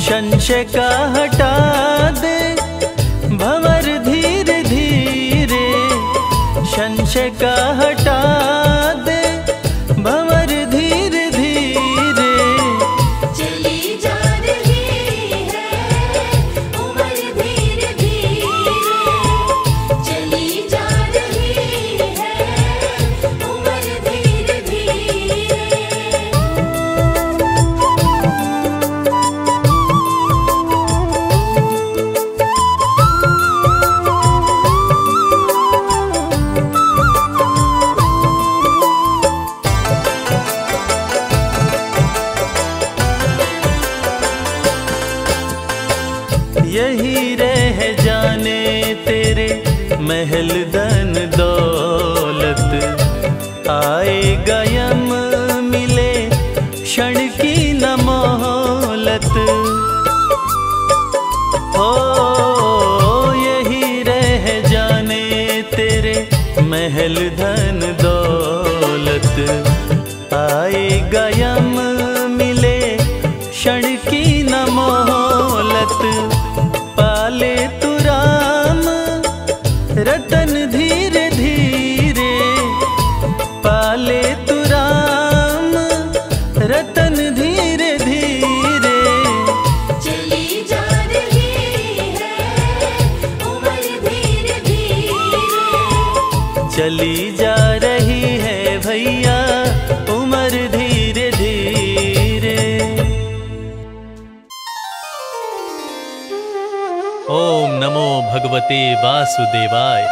संशय का हटा दे भंवर धीरे धीरे, संशय का हटा दे भंवर धीरे धीरे चली जा रही है उम्र धीरे धीरे, चली जा रही है उम्र धीरे धीरे। यही रह जाने तेरे महल धन दौलत, आएगा यम मिले क्षण की न मोहलत। हो यही रह जाने तेरे महल धन दौलत, आएगा यम मिले क्षण की न मोहलत। पाले तू राम रतन धीरे धीरे, पाले तू राम रतन धीरे धीरे चली जा रही है उम्र धीरे धीरे, चली जा रही है भैया उम्र धीरे धीरे। ओम नमो भगवते वासुदेवाय।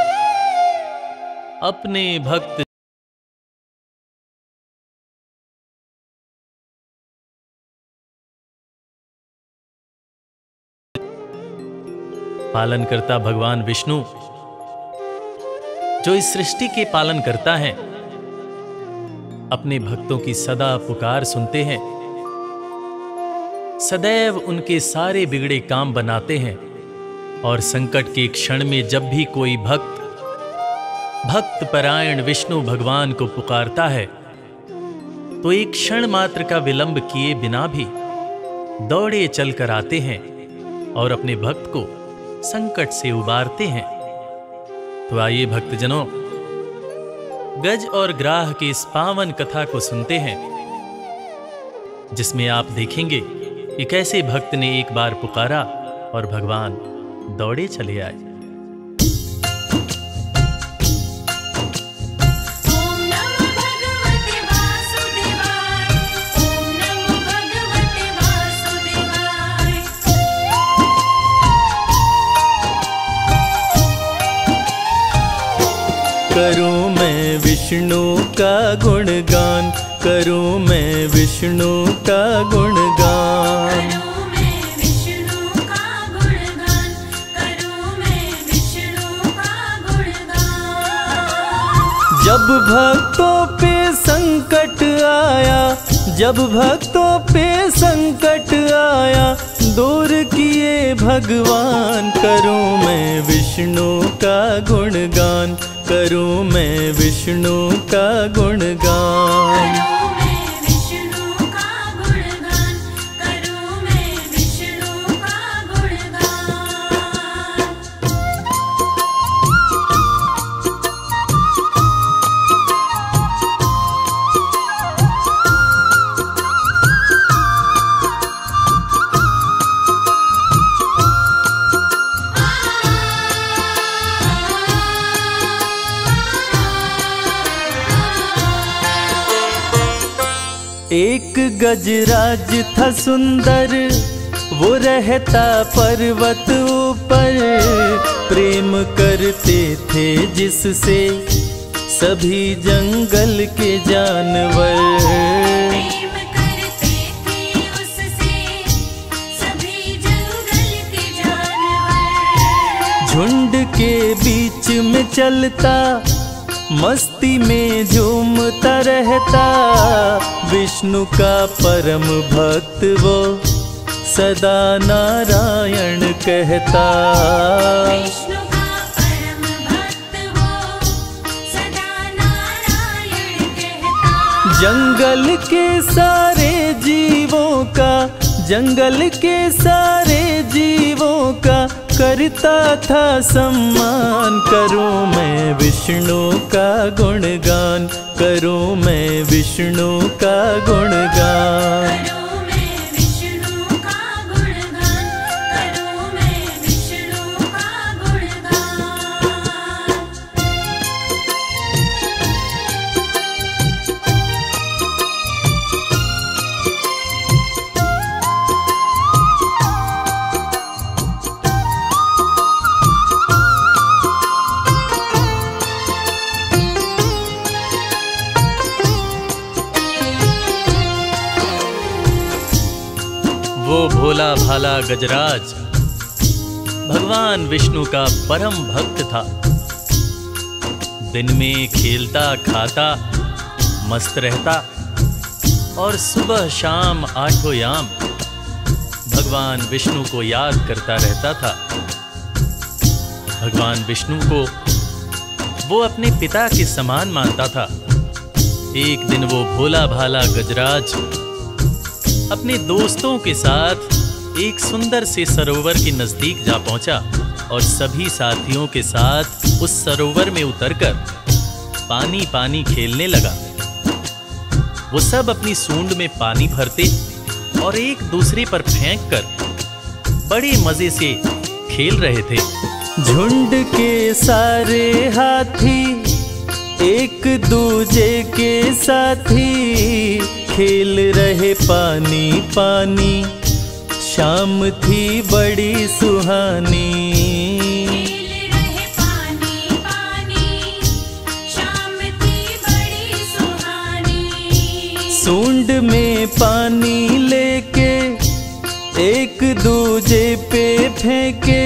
अपने भक्त पालन करता भगवान विष्णु जो इस सृष्टि के पालन करता है, अपने भक्तों की सदा पुकार सुनते हैं, सदैव उनके सारे बिगड़े काम बनाते हैं। और संकट के क्षण में जब भी कोई भक्त भक्त परायण विष्णु भगवान को पुकारता है तो एक क्षण मात्र का विलंब किए बिना भी दौड़े चलकर आते हैं और अपने भक्त को संकट से उबारते हैं। तो आइए भक्तजनों, गज और ग्राह की इस पावन कथा को सुनते हैं, जिसमें आप देखेंगे कि कैसे भक्त ने एक बार पुकारा और भगवान दौड़े चले आए। करूं मैं विष्णु का गुणगान, करूं मैं विष्णु का गुणगान, करूं मैं विष्णु का गुणगान, करूं मैं विष्णु का गुणगान। जब भक्तों पे संकट आया, जब भक्तों पे संकट आया, दूर किए भगवान। करूं मैं विष्णु का गुणगान, करूं मैं विष्णु का गुणगान, करूं मैं विष्णु का गुणगान, करूं मैं विष्णु का एक गजराज था सुंदर, वो रहता पर्वत ऊपर। प्रेम करते थे जिससे सभी जंगल के जानवर, प्रेम करते थे उससे सभी जंगल के जानवर। झुंड के बीच में चलता, मस्ती में झूमता रहता। विष्णु का परम भक्त वो सदा नारायण कहता, विष्णु का परम भक्त वो सदा नारायण कहता। जंगल के सारे जीवों का, जंगल के सारे जीवों का करता था सम्मान। करूं मैं विष्णु का गुणगान, करूं मैं विष्णु का गुणगान, करूं मैं विष्णु का गुणगान, करूं मैं विष्णु का भोला भाला गजराज भगवान विष्णु का परम भक्त था। दिन में खेलता खाता मस्त रहता और सुबह शाम आठों याम भगवान विष्णु को याद करता रहता था। भगवान विष्णु को वो अपने पिता के समान मानता था। एक दिन वो भोला भाला गजराज अपने दोस्तों के साथ एक सुंदर से सरोवर के नजदीक जा पहुंचा और सभी साथियों के साथ उस सरोवर में उतरकर पानी पानी खेलने लगा। वो सब अपनी सूंड में पानी भरते और एक दूसरे पर फेंक कर बड़े मजे से खेल रहे थे। झुंड के सारे हाथी एक दूजे के साथी खेल रहे पानी पानी। शाम थी बड़ी सुहानी, खेल रहे पानी पानी, शाम थी बड़ी सुहानी। सूंड में पानी लेके एक दूजे पे फेंके,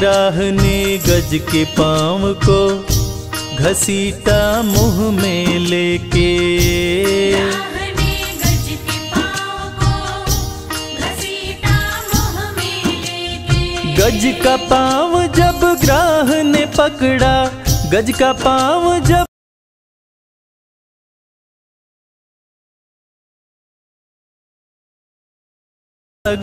ग्राह ने गज के पाँव को घसीटा मुँह में लेके, गज का पाँव जब ग्राह ने पकड़ा, गज का पाँव जब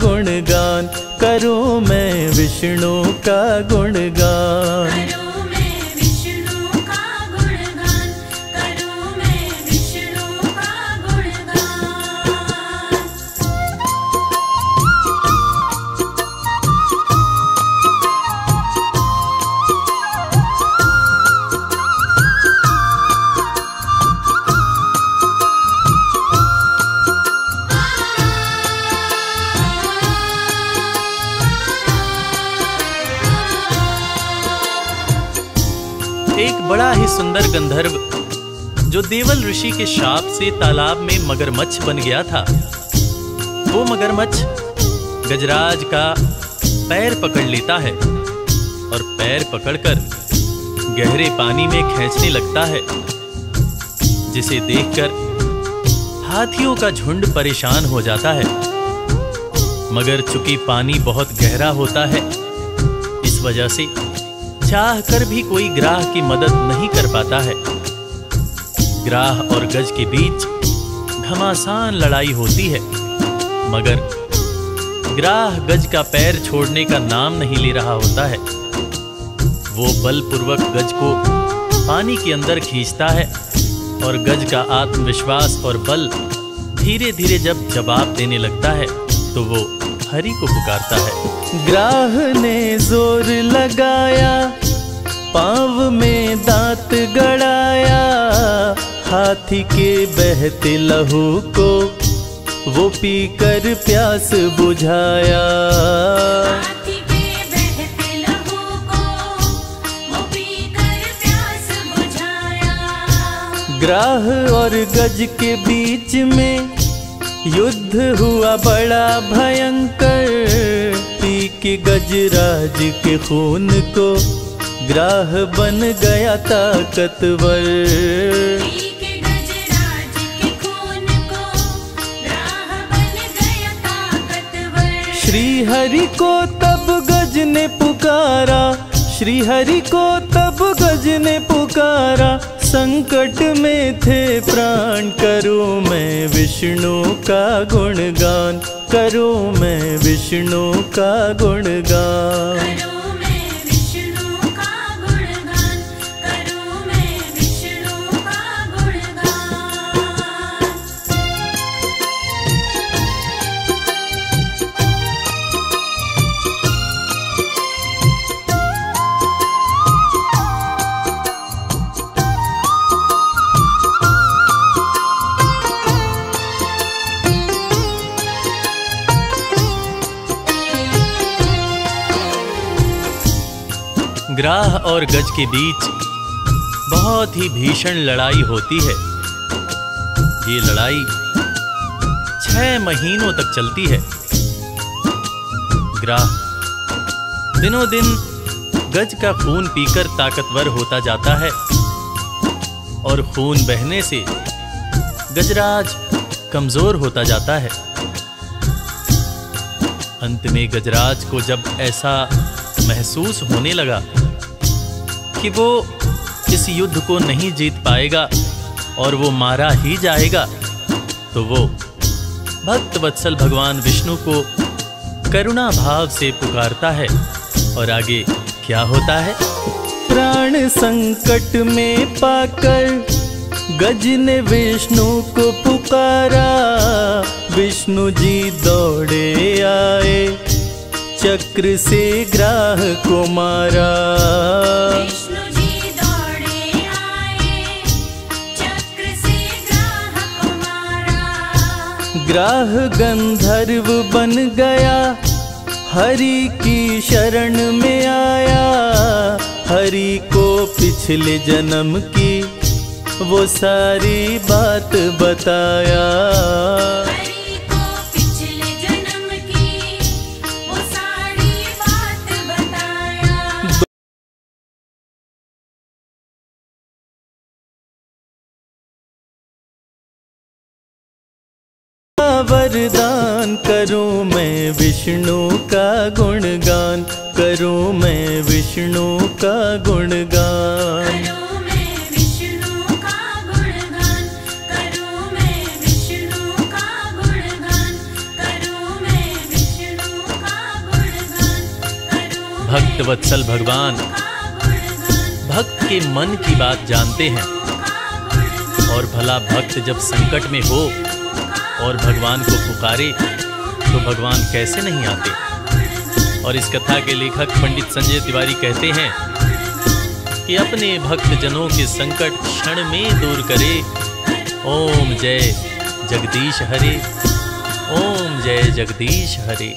गुणगान करूं मैं विष्णु का गुणगान। बड़ा ही सुंदर गंधर्व जो देवल ऋषि के शाप से तालाब में मगरमच्छ बन गया था, वो मगरमच्छ गजराज का पैर पकड़ लेता है और पैर पकड़कर गहरे पानी में खींचने लगता है, जिसे देखकर हाथियों का झुंड परेशान हो जाता है। मगर चूंकि पानी बहुत गहरा होता है, इस वजह से चाह कर भी कोई ग्राह की मदद नहीं कर पाता है। ग्राह और गज के बीच घमासान लड़ाई होती है, मगर ग्राह गज का पैर छोड़ने का नाम नहीं ले रहा होता है। वो बलपूर्वक गज को पानी के अंदर खींचता है और गज का आत्मविश्वास और बल धीरे धीरे जब जवाब देने लगता है तो वो हरि को पुकारता है। ग्राह ने जोर लगाया, पाँव में दांत गड़ाया, हाथी के बहते लहू को वो पीकर प्यास बुझाया। हाथी के बहते लहू को वो पीकर प्यास बुझाया। ग्राह और गज के बीच में युद्ध हुआ बड़ा भयंकर, पी के गजराज के खून को ग्राह बन गया ताकतवर। पी के गजराज के खून को ग्राह बन गया ताकतवर। श्री हरि को तब गज ने पुकारा, श्री हरि को तब गज ने पुकारा, संकट में थे प्राण करूं मैं विष्णु का गुणगान, करूं मैं विष्णु का गुणगान। ग्राह और गज के बीच बहुत ही भीषण लड़ाई होती है। ये लड़ाई 6 महीनों तक चलती है। ग्राह दिनों दिन गज का खून पीकर ताकतवर होता जाता है और खून बहने से गजराज कमजोर होता जाता है। अंत में गजराज को जब ऐसा महसूस होने लगा कि वो इस युद्ध को नहीं जीत पाएगा और वो मारा ही जाएगा, तो वो भक्त वत्सल भगवान विष्णु को करुणा भाव से पुकारता है और आगे क्या होता है। प्राण संकट में पाकर गज ने विष्णु को पुकारा, विष्णु जी दौड़े आए, चक्र से ग्राह को मारा। विष्णु जी दौड़े आए, चक्र से ग्राह को मारा। ग्राह गंधर्व बन गया, हरि की शरण में आया, हरि को पिछले जन्म की वो सारी बात बताया। वरदान करूं मैं विष्णु का गुणगान, करूं मैं विष्णु का गुणगान। भक्त वत्सल भगवान भक्त के मन की बात जानते हैं और भला भक्त जब संकट में हो और भगवान को पुकारे तो भगवान कैसे नहीं आते। और इस कथा के लेखक पंडित संजय तिवारी कहते हैं कि अपने भक्तजनों के संकट क्षण में दूर करे। ओम जय जगदीश हरे, ओम जय जगदीश हरे।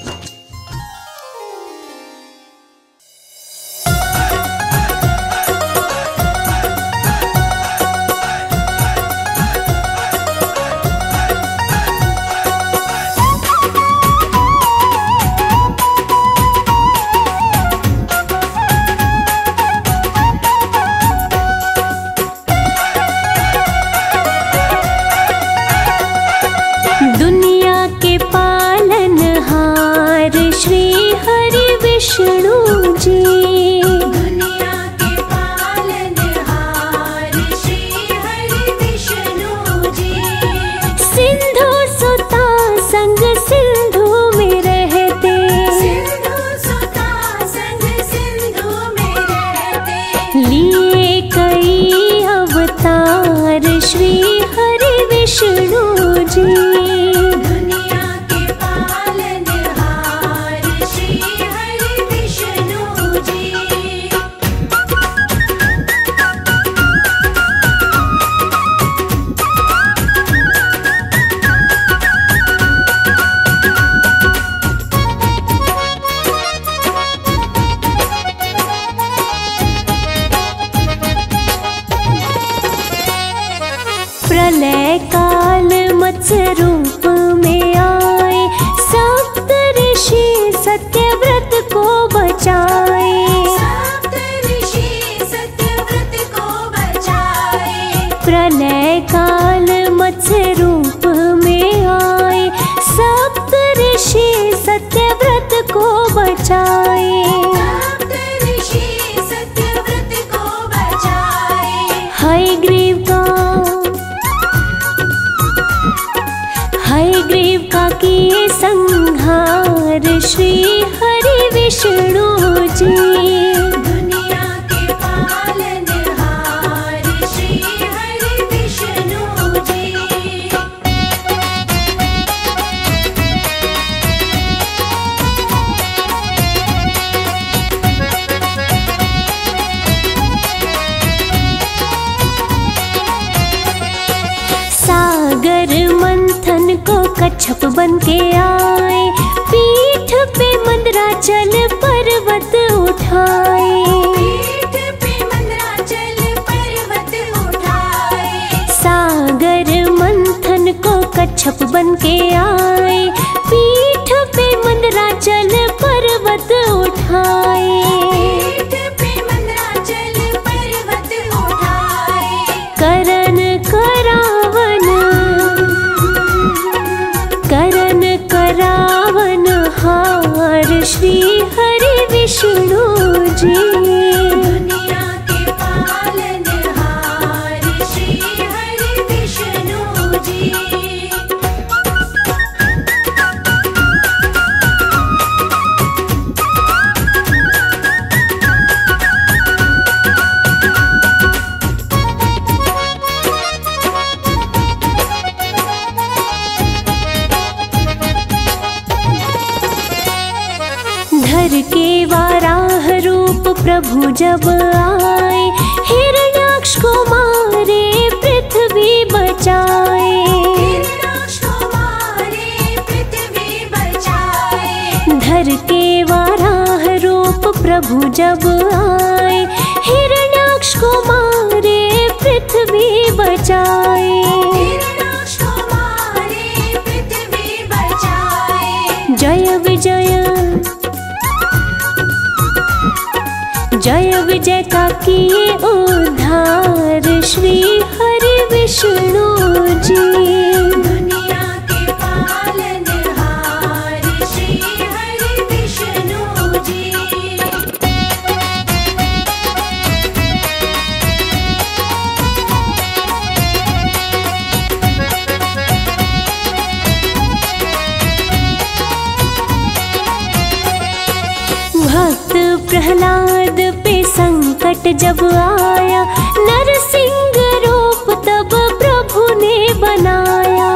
प्रहलाद पे संकट जब आया, नरसिंह रूप तब प्रभु ने बनाया।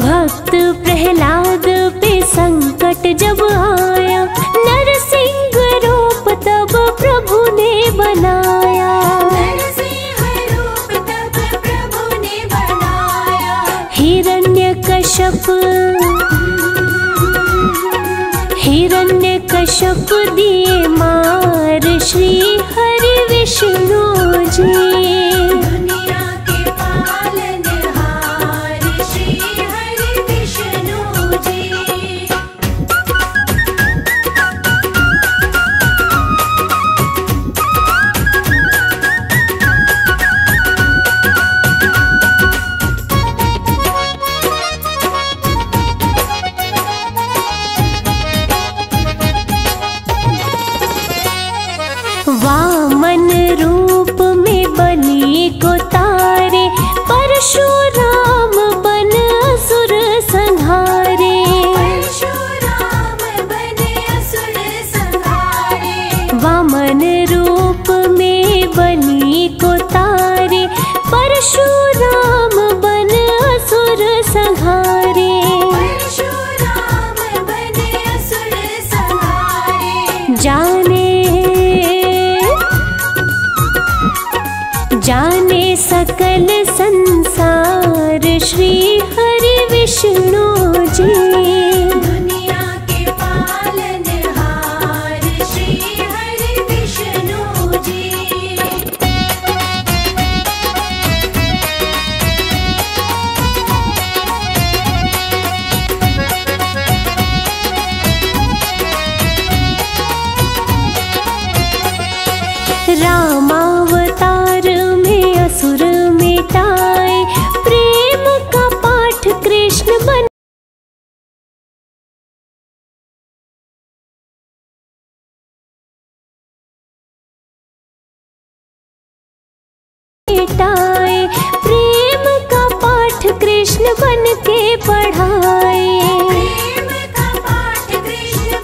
भक्त प्रहलाद पे संकट जब आया, नरसिंह रूप तब प्रभु ने बनाया। हिरण्यकश्यप दिए मार श्री हरि विष्णु जी। दुनिया के पालनहार श्री हरि विष्णु जी। परशुराम बन असुर संहारे। वामन रूप में बलि को तारे, परशुराम बन असुर संहारे। जाने सकल संसार श्री हरि विष्णु जी। दुनिया के पालनहार श्री हरि विष्णु जी। प्रेम का पाठ कृष्ण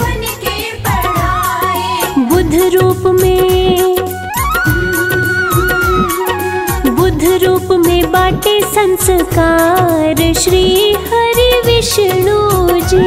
बन के पढ़ाए। बुध रूप में बाटे संस्कार श्री हरि विष्णु जी।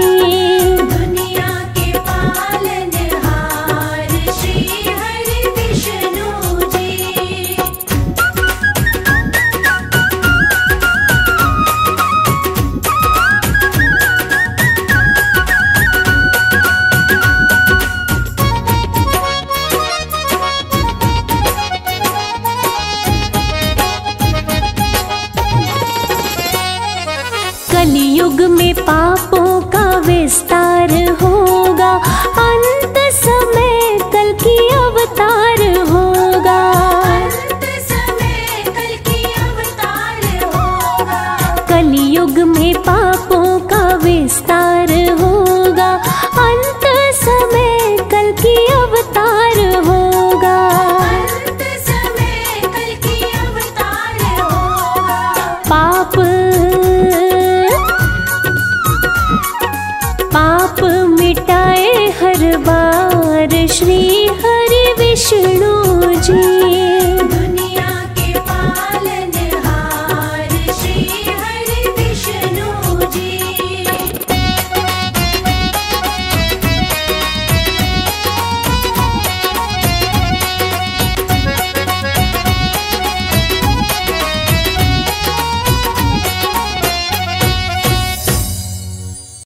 युग में पापों का विस्तार होगा, अंत समय कल की